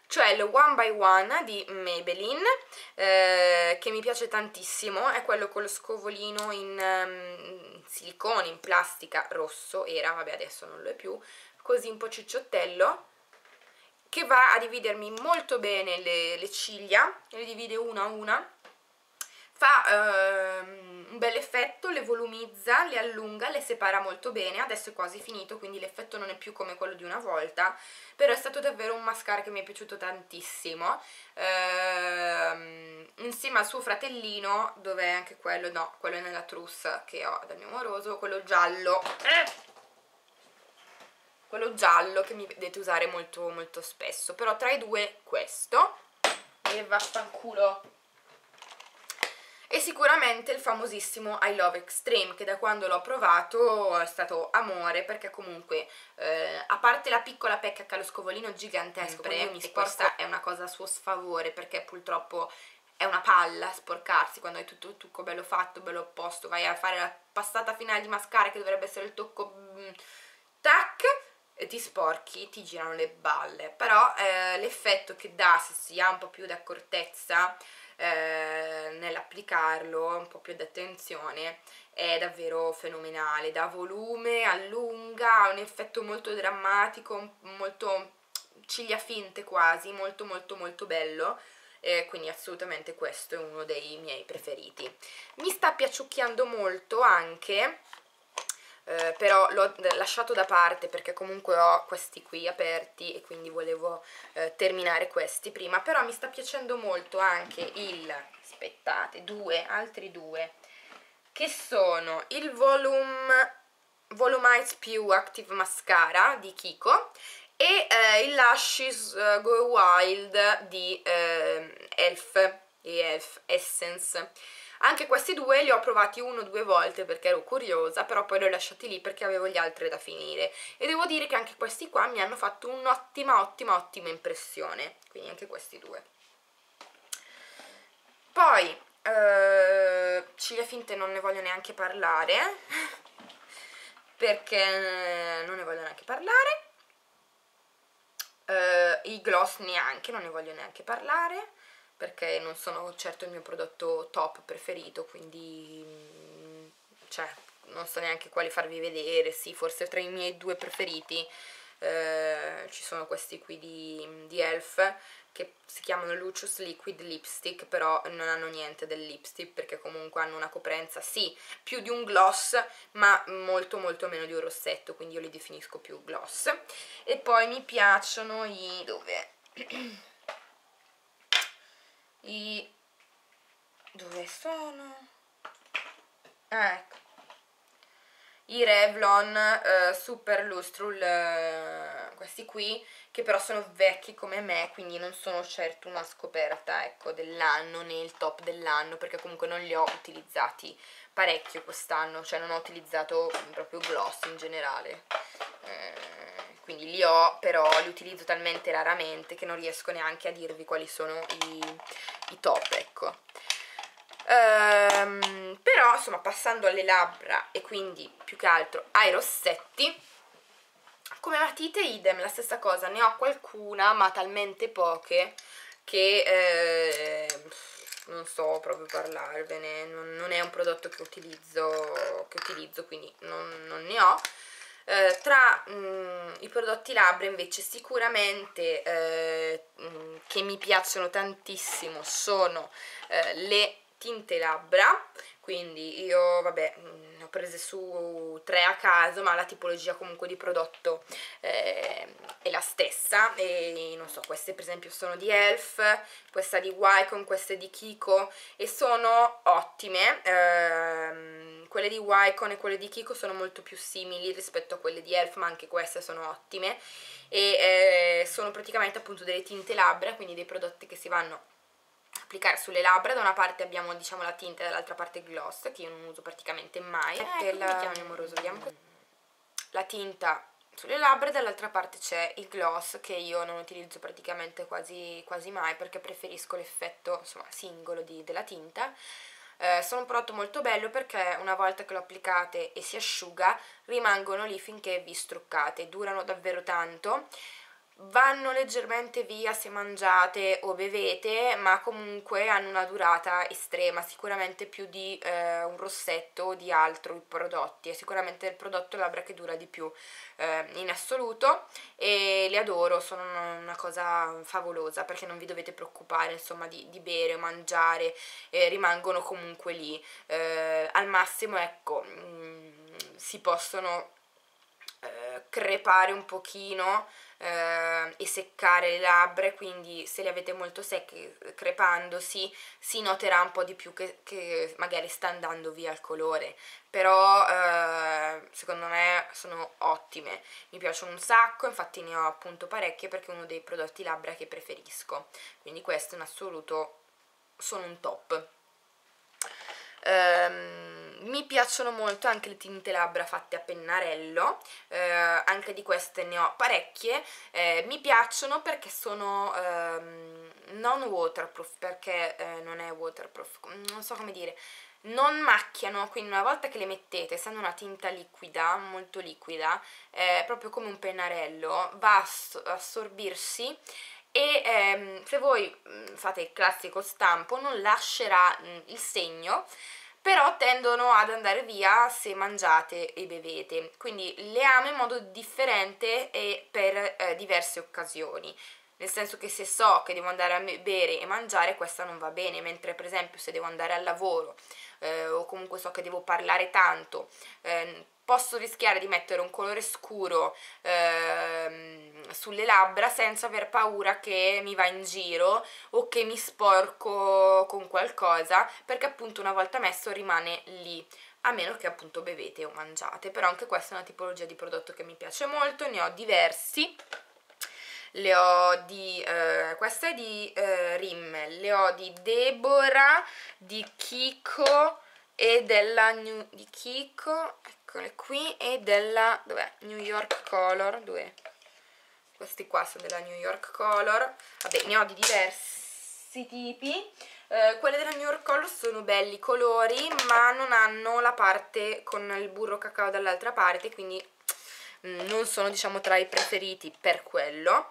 Cioè il One by One di Maybelline, che mi piace tantissimo, è quello con lo scovolino in silicone, in plastica, rosso era, vabbè adesso non lo è più, così un po' cicciottello, che va a dividermi molto bene le ciglia, le divide una a una, fa un bel effetto, le volumizza, le allunga, le separa molto bene. Adesso è quasi finito, quindi l'effetto non è più come quello di una volta, però è stato davvero un mascara che mi è piaciuto tantissimo, insieme al suo fratellino, dov'è anche quello? No, quello è nella trousse che ho dal mio amoroso, quello giallo, quello giallo che mi vedete usare molto molto spesso, però tra i due questo, e vaffanculo. E sicuramente il famosissimo I Love Extreme, che da quando l'ho provato è stato amore, perché comunque a parte la piccola pecca che ha lo scovolino gigantesco, e questa è una cosa a suo sfavore, perché purtroppo è una palla sporcarsi quando hai tutto il trucco bello fatto, bello opposto, vai a fare la passata finale di mascara che dovrebbe essere il tocco tac, e ti sporchi, ti girano le balle. Però l'effetto che dà, se si ha un po' più di accortezza nell'applicarlo, un po' più di attenzione, è davvero fenomenale, dà volume, allunga, ha un effetto molto drammatico, molto ciglia finte quasi, molto molto molto bello, quindi assolutamente questo è uno dei miei preferiti. Mi sta piaciucchiando molto anche, però l'ho lasciato da parte perché comunque ho questi qui aperti e quindi volevo terminare questi prima, però mi sta piacendo molto anche il, aspettate, altri due che sono il Volumize più Active Mascara di Kiko e il Lashes Go Wild di Elf Essence. Anche questi due li ho provati 1 o 2 volte perché ero curiosa, però poi li ho lasciati lì perché avevo gli altri da finire. E devo dire che anche questi qua mi hanno fatto un'ottima, ottima, ottima impressione. Quindi anche questi due. Poi, ciglia finte non ne voglio neanche parlare, perché non ne voglio neanche parlare. I gloss neanche, non ne voglio neanche parlare, perché non sono certo il mio prodotto top preferito, quindi cioè, non so neanche quali farvi vedere. Sì, forse tra i miei due preferiti ci sono questi qui di Elf, che si chiamano Lucious Liquid Lipstick, però non hanno niente del lipstick, perché comunque hanno una coprenza, sì, più di un gloss, ma molto molto meno di un rossetto, quindi io li definisco più gloss. E poi mi piacciono i... dove? Dove sono? Ah, ecco. I Revlon Super Lustrul, questi qui, che però sono vecchi come me, quindi non sono certo una scoperta, ecco, dell'anno, né il top dell'anno, perché comunque non li ho utilizzati parecchio quest'anno, cioè non ho utilizzato proprio gloss in generale, quindi li ho, però li utilizzo talmente raramente che non riesco neanche a dirvi quali sono i top, ecco. Però insomma, passando alle labbra e quindi più che altro ai rossetti, come matite idem la stessa cosa, ne ho qualcuna ma talmente poche che non so proprio parlarvene, non è un prodotto che utilizzo, quindi non ne ho. Tra i prodotti labbra invece sicuramente che mi piacciono tantissimo sono le tinte labbra, quindi io vabbè ne ho prese su 3 a caso, ma la tipologia comunque di prodotto è la stessa, e non so, queste per esempio sono di Elf, questa di Wycon, queste di Kiko, e sono ottime. Quelle di Wycon e quelle di Kiko sono molto più simili rispetto a quelle di Elf, ma anche queste sono ottime, e sono praticamente appunto delle tinte labbra, quindi dei prodotti che si vanno applicare sulle labbra. Da una parte abbiamo diciamo la tinta e dall'altra parte il gloss, che io non uso praticamente mai. La tinta sulle labbra e dall'altra parte c'è il gloss, che io non utilizzo praticamente quasi mai, perché preferisco l'effetto insomma singolo della tinta. Sono un prodotto molto bello perché una volta che lo applicate e si asciuga rimangono lì finché vi struccate, durano davvero tanto. Vanno leggermente via se mangiate o bevete, ma comunque hanno una durata estrema, sicuramente più di un rossetto o di altro. I prodotti è sicuramente il prodotto labbra che dura di più in assoluto, e le adoro, sono una cosa favolosa perché non vi dovete preoccupare insomma di bere o mangiare, rimangono comunque lì. Al massimo ecco si possono crepare un pochino e seccare le labbra, quindi se le avete molto secche crepandosi si noterà un po' di più che magari sta andando via il colore, però secondo me sono ottime, mi piacciono un sacco, infatti ne ho appunto parecchie perché è uno dei prodotti labbra che preferisco, quindi questo in assoluto sono un top. Mi piacciono molto anche le tinte labbra fatte a pennarello, anche di queste ne ho parecchie. Mi piacciono perché sono non waterproof, perché non è waterproof, non so come dire, non macchiano, quindi una volta che le mettete, essendo una tinta liquida, molto liquida, proprio come un pennarello, va a assorbirsi, e se voi fate il classico stampo non lascerà il segno, però tendono ad andare via se mangiate e bevete, quindi le amo in modo differente e per diverse occasioni, nel senso che se so che devo andare a bere e mangiare questa non va bene, mentre per esempio se devo andare al lavoro o comunque so che devo parlare tanto, posso rischiare di mettere un colore scuro sulle labbra senza aver paura che mi va in giro o che mi sporco con qualcosa, perché appunto una volta messo rimane lì, a meno che appunto bevete o mangiate. Però anche questa è una tipologia di prodotto che mi piace molto, ne ho diversi. Le ho di questa è di Rimmel, le ho di Deborah, di Kiko e della eccole qui, e della New York Color 2. Questi qua sono della New York Color, vabbè ne ho di diversi tipi. Quelle della New York Color sono belli i colori, ma non hanno la parte con il burro cacao dall'altra parte, quindi non sono diciamo tra i preferiti per quello.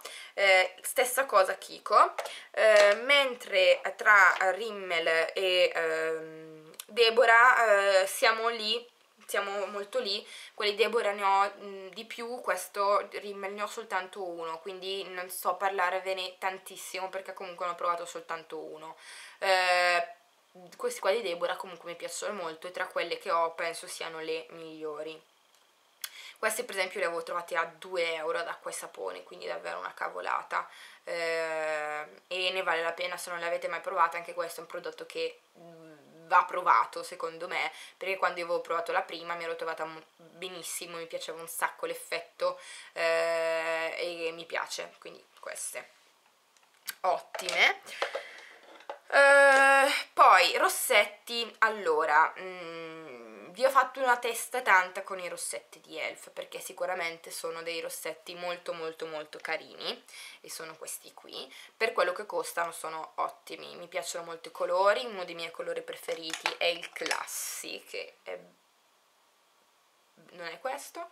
Stessa cosa Kiko, mentre tra Rimmel e Deborah siamo molto lì. Quelli di Deborah ne ho di più, questo Rimmel ne ho soltanto uno, quindi non so parlarvene tantissimo perché comunque ne ho provato soltanto uno. Questi qua di Deborah comunque mi piacciono molto, e tra quelle che ho penso siano le migliori. Queste per esempio le avevo trovate a 2 euro ad Acqua e Sapone, quindi davvero una cavolata, e ne vale la pena se non le avete mai provate. Anche questo è un prodotto che va provato secondo me, perché quando io avevo provato la prima mi ero trovata benissimo, mi piaceva un sacco l'effetto e mi piace, quindi queste ottime. Poi rossetti, allora vi ho fatto una testa tanta con i rossetti di Elf, perché sicuramente sono dei rossetti molto carini, e sono questi qui. Per quello che costano sono ottimi, mi piacciono molto i colori, uno dei miei colori preferiti è il Classic, che è... non è questo?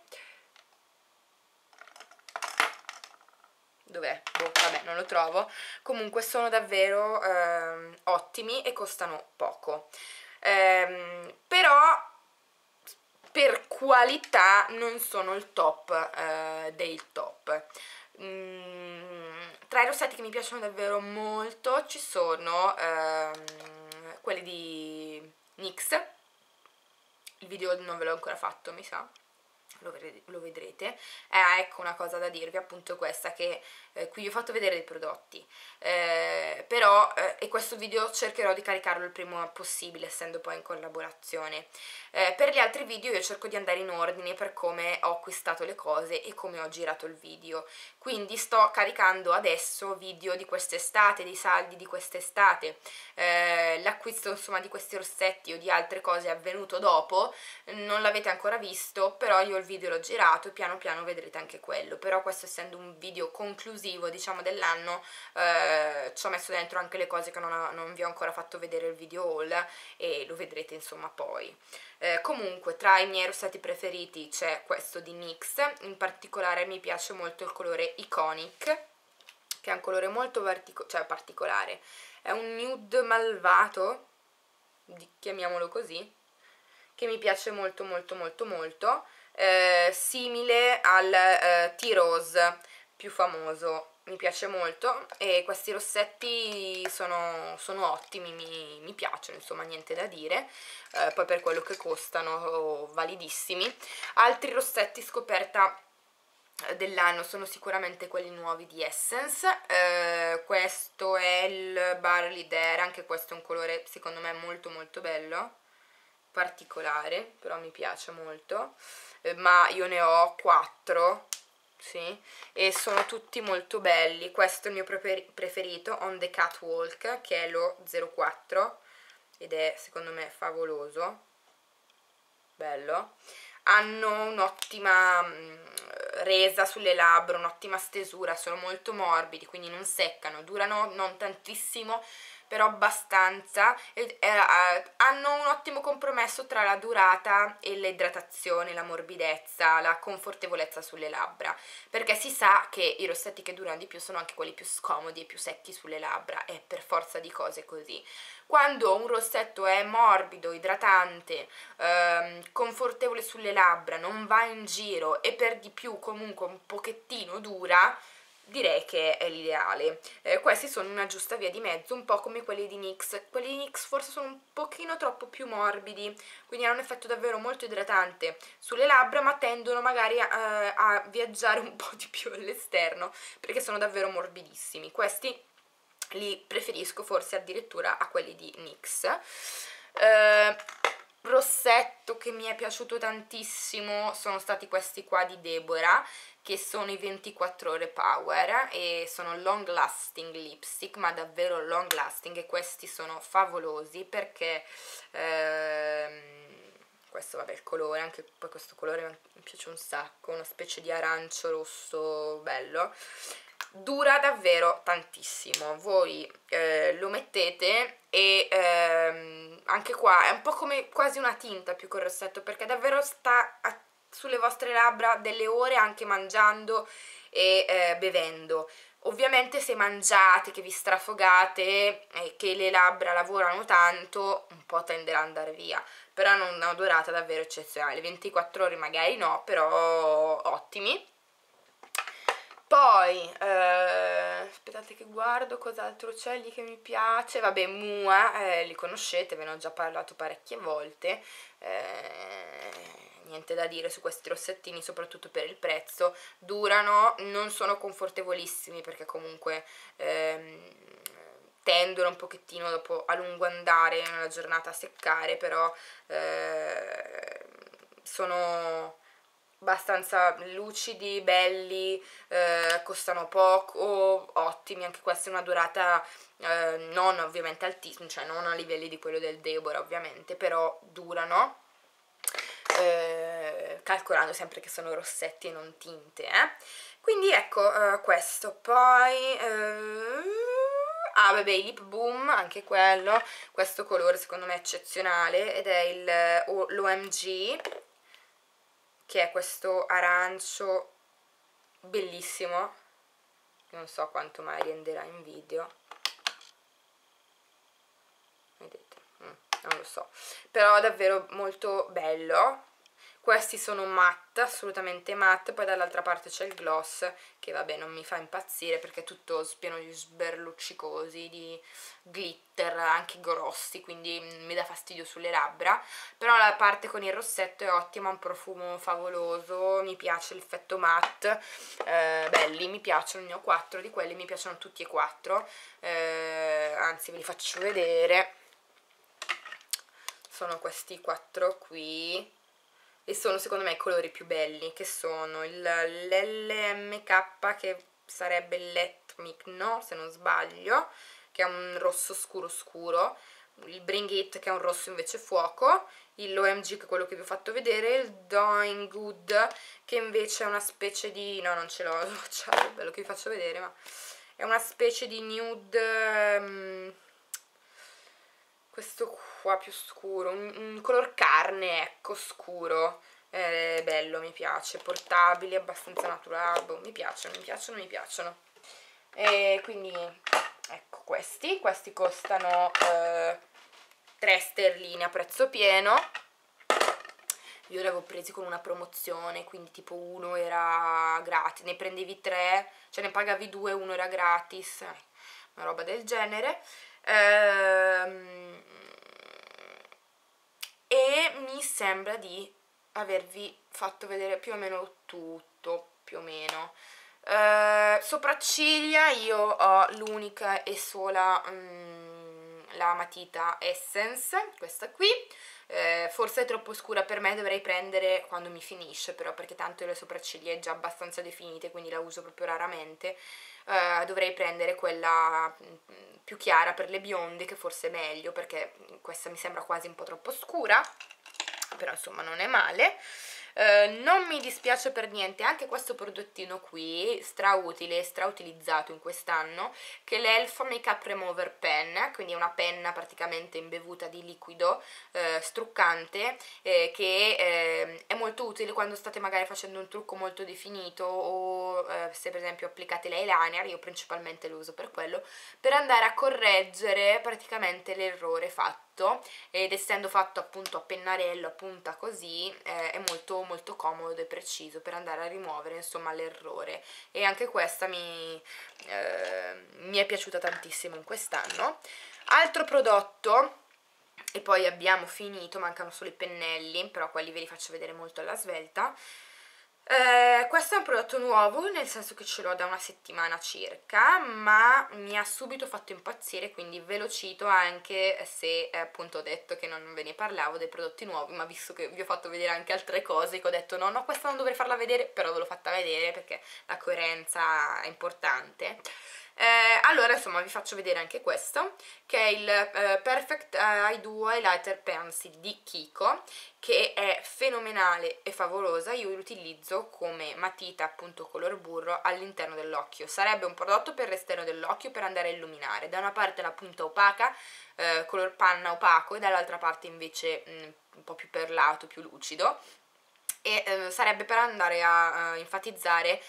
Dov'è? Oh, vabbè, non lo trovo. Comunque sono davvero ottimi e costano poco. Però per qualità non sono il top dei top. Tra i rossetti che mi piacciono davvero molto ci sono quelli di NYX, il video non ve l'ho ancora fatto, mi sa, lo vedrete. Ecco una cosa da dirvi, appunto questa, che qui vi ho fatto vedere dei prodotti, però e questo video cercherò di caricarlo il prima possibile, essendo poi in collaborazione. Per gli altri video io cerco di andare in ordine per come ho acquistato le cose e come ho girato il video, quindi sto caricando adesso video di quest'estate, dei saldi di quest'estate, l'acquisto insomma di questi rossetti o di altre cose è avvenuto dopo, non l'avete ancora visto, però io il video l'ho girato e piano piano vedrete anche quello. Però questo, essendo un video conclusivo diciamo dell'anno, ci ho messo dentro anche le cose che non vi ho ancora fatto vedere il video haul, e lo vedrete insomma poi. Comunque tra i miei rossetti preferiti c'è questo di NYX, in particolare mi piace molto il colore Iconic, che è un colore molto particolare, è un nude malvato, chiamiamolo così, che mi piace molto molto molto molto, simile al T-Rose più famoso, mi piace molto, e questi rossetti sono ottimi, mi piacciono, insomma niente da dire, poi per quello che costano validissimi. Altri rossetti scoperta dell'anno sono sicuramente quelli nuovi di Essence, questo è il Barley Dare, anche questo è un colore secondo me molto molto bello, particolare, però mi piace molto, ma io ne ho 4, sì, e sono tutti molto belli. Questo è il mio preferito, On the Catwalk, che è lo 04 ed è secondo me favoloso, bello, hanno un'ottima resa sulle labbra, un'ottima stesura, sono molto morbidi, quindi non seccano, durano non tantissimo però abbastanza, hanno un ottimo compromesso tra la durata e l'idratazione, la morbidezza, la confortevolezza sulle labbra, perché si sa che i rossetti che durano di più sono anche quelli più scomodi e più secchi sulle labbra, è per forza di cose così. Quando un rossetto è morbido, idratante, confortevole sulle labbra, non va in giro e per di più comunque un pochettino dura, direi che è l'ideale. Questi sono una giusta via di mezzo, un po' come quelli di NYX. Quelli di NYX forse sono un pochino troppo più morbidi, quindi hanno un effetto davvero molto idratante sulle labbra, ma tendono magari a viaggiare un po' di più all'esterno, perché sono davvero morbidissimi. Questi li preferisco forse addirittura a quelli di NYX. Rossetto che mi è piaciuto tantissimo sono stati questi qua di Deborah, che sono i 24 ore power, e sono long lasting lipstick, ma davvero long lasting, e questi sono favolosi perché questo, vabbè, il colore, anche poi questo colore mi piace un sacco, una specie di arancio rosso bello, dura davvero tantissimo, voi lo mettete e anche qua è un po' come quasi una tinta più col rossetto, perché davvero sta sulle vostre labbra delle ore, anche mangiando e bevendo. Ovviamente se mangiate, che vi strafogate e che le labbra lavorano tanto, un po' tenderà ad andare via, però hanno una durata davvero eccezionale, 24 ore magari no, però ottimi. Poi, aspettate che guardo cos'altro c'è lì che mi piace, vabbè, Mua, li conoscete, ve ne ho già parlato parecchie volte, niente da dire su questi rossettini, soprattutto per il prezzo, durano, non sono confortevolissimi perché comunque tendono un pochettino dopo a lungo andare nella giornata a seccare, però sono abbastanza lucidi, belli, costano poco, ottimi, anche questa è una durata non ovviamente altissima, cioè non a livelli di quello del Deborah ovviamente, però durano, calcolando sempre che sono rossetti e non tinte, quindi ecco questo. Poi vabbè, i Lip Boom, anche quello, questo colore secondo me è eccezionale ed è l'OMG, che è questo arancio bellissimo, non so quanto mai renderà in video, vedete, non lo so, però davvero molto bello. Questi sono matte, assolutamente matte, poi dall'altra parte c'è il gloss che vabbè non mi fa impazzire perché è tutto pieno di sberluccicosi, di glitter, anche grossi, quindi mi dà fastidio sulle labbra, però la parte con il rossetto è ottima, ha un profumo favoloso, mi piace l'effetto matte, belli, mi piacciono, ne ho 4 di quelli, mi piacciono tutti e 4, anzi ve li faccio vedere, sono questi 4 qui. E sono secondo me i colori più belli, che sono l'LMK, che sarebbe l'Etmic, no, se non sbaglio, che è un rosso scuro scuro, il Bring It che è un rosso invece fuoco, l'OMG che è quello che vi ho fatto vedere, il Doing Good che invece è una specie di... no, non ce l'ho, è bello che vi faccio vedere, ma è una specie di nude... questo qua più scuro, un color carne, ecco, scuro, bello, mi piace, portabile, abbastanza naturale, boh, mi piacciono. E quindi ecco questi costano 3 sterline a prezzo pieno, io li avevo presi con una promozione, quindi tipo uno era gratis, ne prendevi 3, cioè ne pagavi 2, uno era gratis, una roba del genere. E mi sembra di avervi fatto vedere più o meno tutto, più o meno. Sopracciglia io ho l'unica e sola la matita Essence, questa qui, forse è troppo scura per me, dovrei prendere quando mi finisce però, perché tanto le sopracciglia è già abbastanza definite, quindi la uso proprio raramente. Dovrei prendere quella più chiara per le bionde, che forse è meglio, perché questa mi sembra quasi un po' troppo scura, però insomma non è male. Non mi dispiace per niente anche questo prodottino qui, strautile e strautilizzato in quest'anno, che è l'Elf Makeup Remover Pen, quindi è una penna praticamente imbevuta di liquido struccante, che è molto utile quando state magari facendo un trucco molto definito o se per esempio applicate l'eyeliner, io principalmente lo uso per quello, per andare a correggere praticamente l'errore fatto, ed essendo fatto appunto a pennarello, a punta così, è molto molto comodo e preciso per andare a rimuovere insomma l'errore, e anche questa mi è piaciuta tantissimo in quest'anno. Altro prodotto, e poi abbiamo finito, mancano solo i pennelli, però quelli ve li faccio vedere molto alla svelta. Questo è un prodotto nuovo, nel senso che ce l'ho da una settimana circa, ma mi ha subito fatto impazzire, quindi ve lo cito anche se appunto ho detto che non ve ne parlavo dei prodotti nuovi, ma visto che vi ho fatto vedere anche altre cose che ho detto no, questa non dovrei farla vedere, però ve l'ho fatta vedere perché la coerenza è importante. Allora insomma vi faccio vedere anche questo, che è il Perfect Eye Duo Highlighter Pencil di Kiko, che è fenomenale e favolosa, io l'utilizzo come matita appunto color burro all'interno dell'occhio, sarebbe un prodotto per l'esterno dell'occhio per andare a illuminare, da una parte la punta opaca, color panna opaco, e dall'altra parte invece un po' più perlato, più lucido, e sarebbe per andare a enfatizzare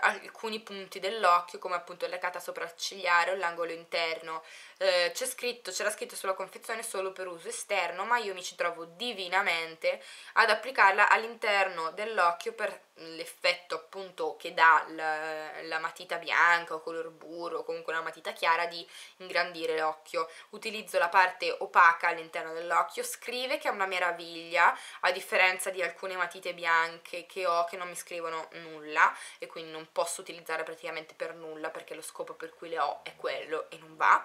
alcuni punti dell'occhio, come appunto la cata sopraccigliare o l'angolo interno. C'era scritto sulla confezione solo per uso esterno, ma io mi ci trovo divinamente ad applicarla all'interno dell'occhio per l'effetto appunto che dà la matita bianca o color burro, o comunque una matita chiara, di ingrandire l'occhio. Utilizzo la parte opaca all'interno dell'occhio, scrive che è una meraviglia, a differenza di alcune matite bianche che ho, che non mi scrivono nulla e quindi non posso utilizzare praticamente per nulla, perché lo scopo per cui le ho è quello e non va.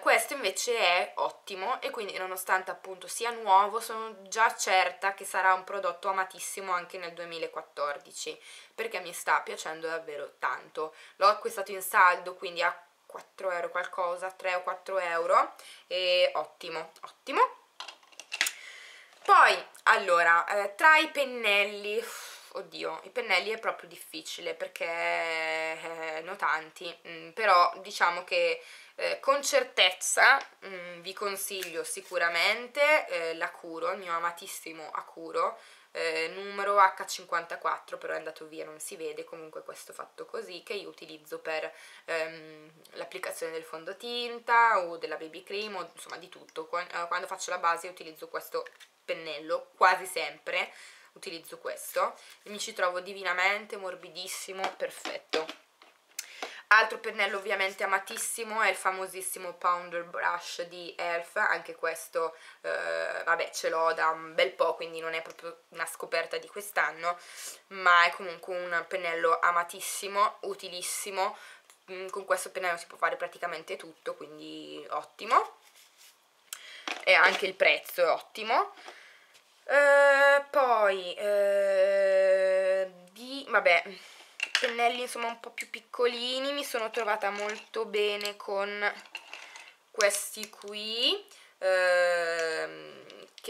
Questo invece è ottimo, e quindi nonostante appunto sia nuovo sono già certa che sarà un prodotto amatissimo anche nel 2014, perché mi sta piacendo davvero tanto. L'ho acquistato in saldo, quindi a 4 euro qualcosa, 3 o 4 euro, e ottimo, ottimo. Poi allora, tra i pennelli, oddio, i pennelli è proprio difficile perché ne ho tanti, però diciamo che con certezza vi consiglio sicuramente l'Acuro, il mio amatissimo Acuro, numero H54, però è andato via, non si vede, comunque questo fatto così, che io utilizzo per l'applicazione del fondotinta o della baby cream, o insomma di tutto. Quando faccio la base utilizzo questo pennello, quasi sempre utilizzo questo e mi ci trovo divinamente, morbidissimo, perfetto. Altro pennello ovviamente amatissimo è il famosissimo Powder Brush di Elf, anche questo vabbè, ce l'ho da un bel po', quindi non è proprio una scoperta di quest'anno, ma è comunque un pennello amatissimo, utilissimo. Con questo pennello si può fare praticamente tutto, quindi ottimo, e anche il prezzo è ottimo. Poi vabbè, pennelli insomma un po' più piccolini, mi sono trovata molto bene con questi qui, che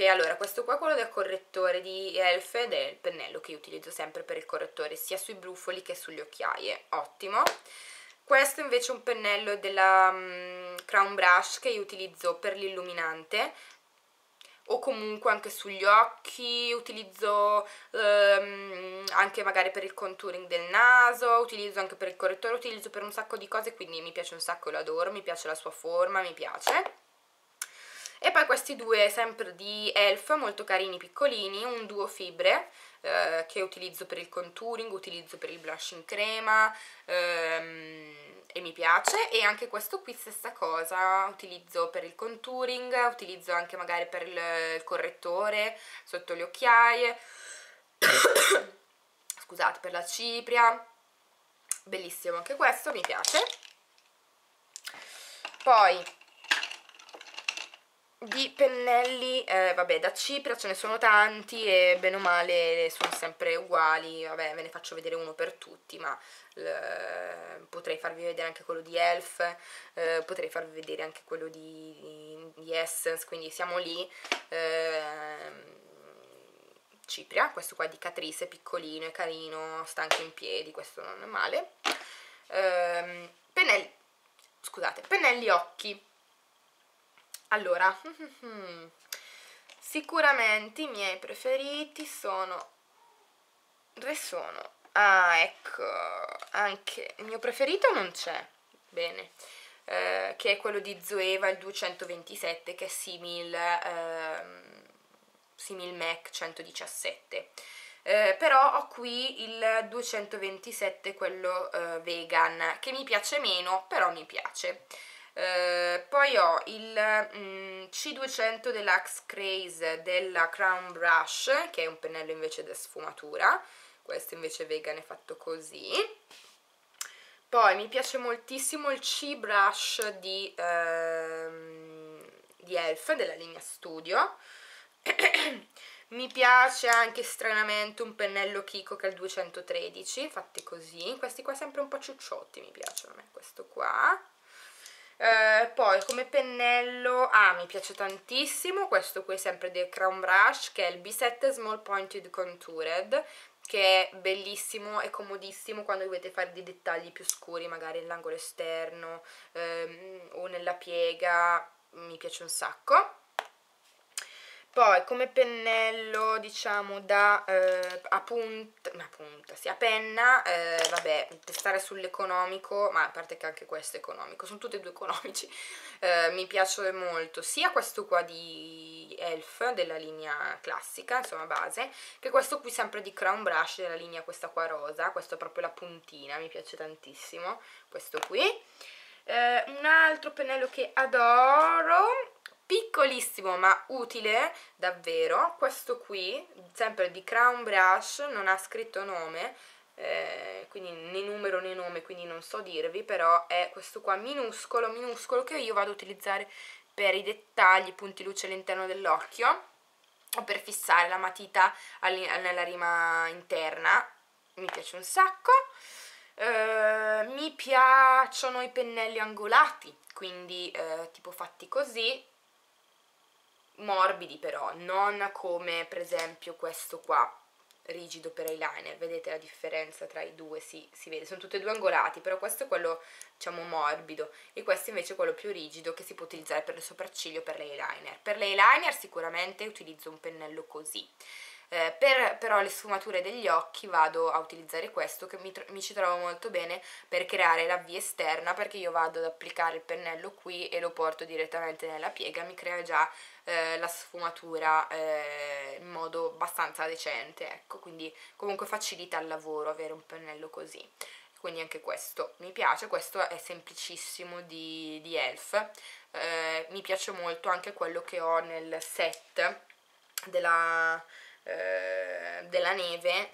allora questo qua è quello del correttore di Elf ed è il pennello che io utilizzo sempre per il correttore sia sui brufoli che sulle occhiaie, ottimo. Questo invece è un pennello della Crown Brush che io utilizzo per l'illuminante o comunque anche sugli occhi, utilizzo anche magari per il contouring del naso, utilizzo anche per il correttore, utilizzo per un sacco di cose, quindi mi piace un sacco, lo adoro, mi piace la sua forma, mi piace. E poi questi due sempre di Elf, molto carini, piccolini, un duo fibre che utilizzo per il contouring, utilizzo per il blush in crema e mi piace. E anche questo qui stessa cosa, utilizzo per il contouring, utilizzo anche magari per il correttore sotto le occhiaie, scusate, per la cipria, bellissimo anche questo, mi piace. Poi di pennelli, vabbè, da cipria ce ne sono tanti e bene o male sono sempre uguali, vabbè, ve ne faccio vedere uno per tutti, ma potrei farvi vedere anche quello di Elf, potrei farvi vedere anche quello di Essence, quindi siamo lì. Cipria, questo qua di Catrice, piccolino e carino, sta anche in piedi, questo non è male. Pennelli occhi. Allora, sicuramente i miei preferiti sono, dove sono? Ah, ecco, anche il mio preferito non c'è, bene, che è quello di Zoeva, il 227, che è simil MAC 117. Però ho qui il 227, quello vegan, che mi piace meno, però mi piace. Poi ho il C200 Deluxe Craze della Crown Brush, che è un pennello invece da sfumatura, questo invece vegan è fatto così. Poi mi piace moltissimo il C Brush di Elf della linea Studio. Mi piace anche stranamente un pennello Kiko che è il 213, fatti così, questi qua sempre un po' ciucciotti, mi piacciono a me questo qua. Poi come pennello mi piace tantissimo questo qui sempre del Crown Brush, che è il B7 Small Pointed Contoured, che è bellissimo e comodissimo quando dovete fare dei dettagli più scuri magari nell'angolo esterno o nella piega, mi piace un sacco. Poi come pennello, diciamo, da a penna, vabbè, testare sull'economico, ma a parte che anche questo è economico, sono tutti e due economici, mi piace molto sia questo qua di Elf, della linea classica, insomma base, che questo qui sempre di Crown Brush, della linea questa qua rosa, questo è proprio la puntina, mi piace tantissimo, questo qui. Un altro pennello che adoro, piccolissimo ma utile davvero, questo qui sempre di Crown Brush, non ha scritto nome, quindi né numero né nome, quindi non so dirvi, però è questo qua minuscolo minuscolo che io vado a utilizzare per i dettagli, punti luce all'interno dell'occhio o per fissare la matita nella rima interna, mi piace un sacco. Mi piacciono i pennelli angolati, quindi tipo fatti così, morbidi però, non come per esempio questo qua rigido per eyeliner, vedete la differenza tra i due? Sì, si vede, sono tutti e due angolati, però questo è quello, diciamo, morbido e questo invece è quello più rigido che si può utilizzare per le sopracciglia o per l'eyeliner. Per l'eyeliner sicuramente utilizzo un pennello così, però le sfumature degli occhi vado a utilizzare questo che mi ci trovo molto bene per creare la via esterna, perché io vado ad applicare il pennello qui e lo porto direttamente nella piega, mi crea già la sfumatura in modo abbastanza decente, ecco, quindi comunque facilita il lavoro avere un pennello così. Quindi anche questo mi piace, questo è semplicissimo di Elf, mi piace molto anche quello che ho nel set della neve,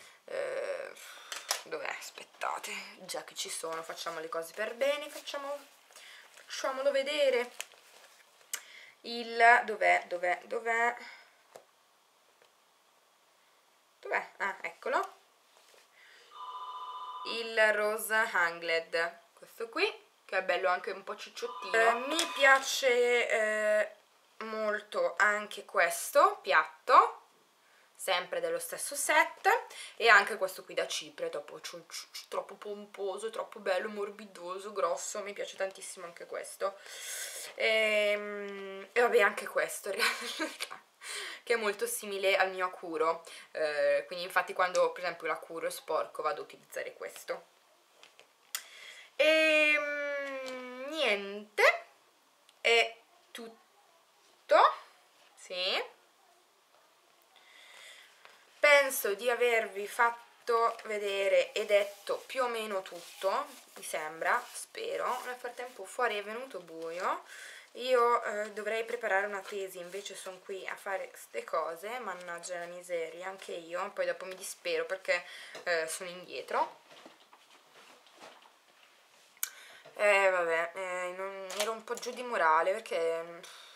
dov'è? Aspettate, già che ci sono, facciamo le cose per bene, facciamolo vedere, dov'è? Ah, eccolo, il Rose Hangled, questo qui, che è bello anche un po' cicciottino. Mi piace molto anche questo piatto, sempre dello stesso set, e anche questo qui da cipria, troppo pomposo, troppo bello, morbidoso, grosso, mi piace tantissimo anche questo. E vabbè, anche questo, ragazzi, che è molto simile al mio Acuro, quindi infatti quando per esempio l'Acuro è sporco vado a utilizzare questo. E niente, è tutto, sì, penso di avervi fatto vedere e detto più o meno tutto, mi sembra, spero. Nel frattempo fuori è venuto buio, io dovrei preparare una tesi, invece sono qui a fare queste cose, mannaggia la miseria, anche io, poi dopo mi dispero perché sono indietro. Vabbè, ero un po' giù di morale, perché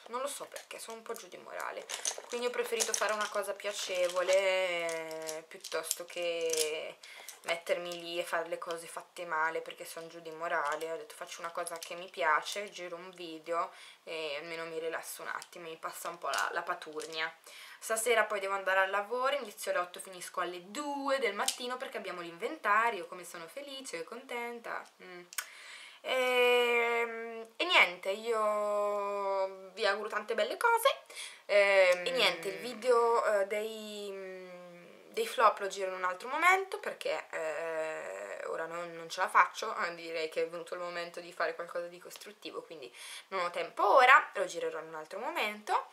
non lo so perché, sono un po' giù di morale, quindi ho preferito fare una cosa piacevole piuttosto che mettermi lì e fare le cose fatte male perché sono giù di morale. Ho detto faccio una cosa che mi piace, giro un video e almeno mi rilasso un attimo, mi passa un po' la paturnia. Stasera poi devo andare al lavoro, inizio alle 8, finisco alle 2 del mattino perché abbiamo l'inventario, come sono felice e contenta. E niente, io vi auguro tante belle cose, e niente, il video dei flop lo giro in un altro momento perché ora non ce la faccio, direi che è venuto il momento di fare qualcosa di costruttivo, quindi non ho tempo ora, lo girerò in un altro momento.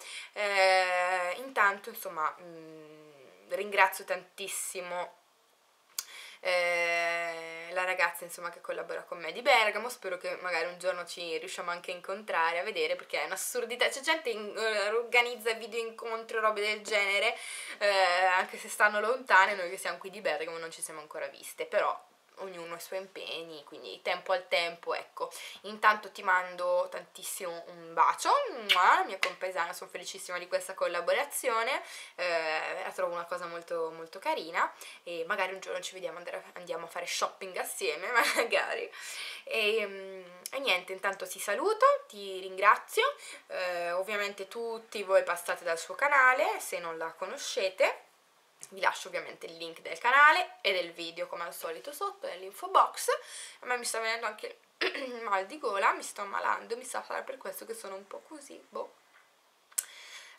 Intanto insomma ringrazio tantissimo la ragazza insomma che collabora con me di Bergamo, spero che magari un giorno ci riusciamo anche a incontrare, a vedere, perché è un'assurdità, c'è gente che organizza video incontri, robe del genere, anche se stanno lontane, noi che siamo qui di Bergamo non ci siamo ancora viste, però ognuno ha i suoi impegni, quindi tempo al tempo, ecco. Intanto ti mando tantissimo un bacio, mua, mia compaesana, sono felicissima di questa collaborazione, la trovo una cosa molto molto carina e magari un giorno ci vediamo, andiamo a fare shopping assieme magari. E niente, intanto ti saluto, ti ringrazio, ovviamente tutti voi passate dal suo canale se non la conoscete. Vi lascio ovviamente il link del canale e del video come al solito sotto nell'info box. A me mi sta venendo anche il mal di gola, mi sto ammalando, mi sa sarà per questo che sono un po' così, boh.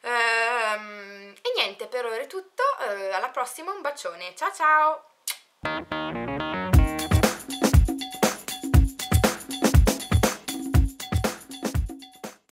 E niente, per ora è tutto, alla prossima, un bacione, ciao ciao!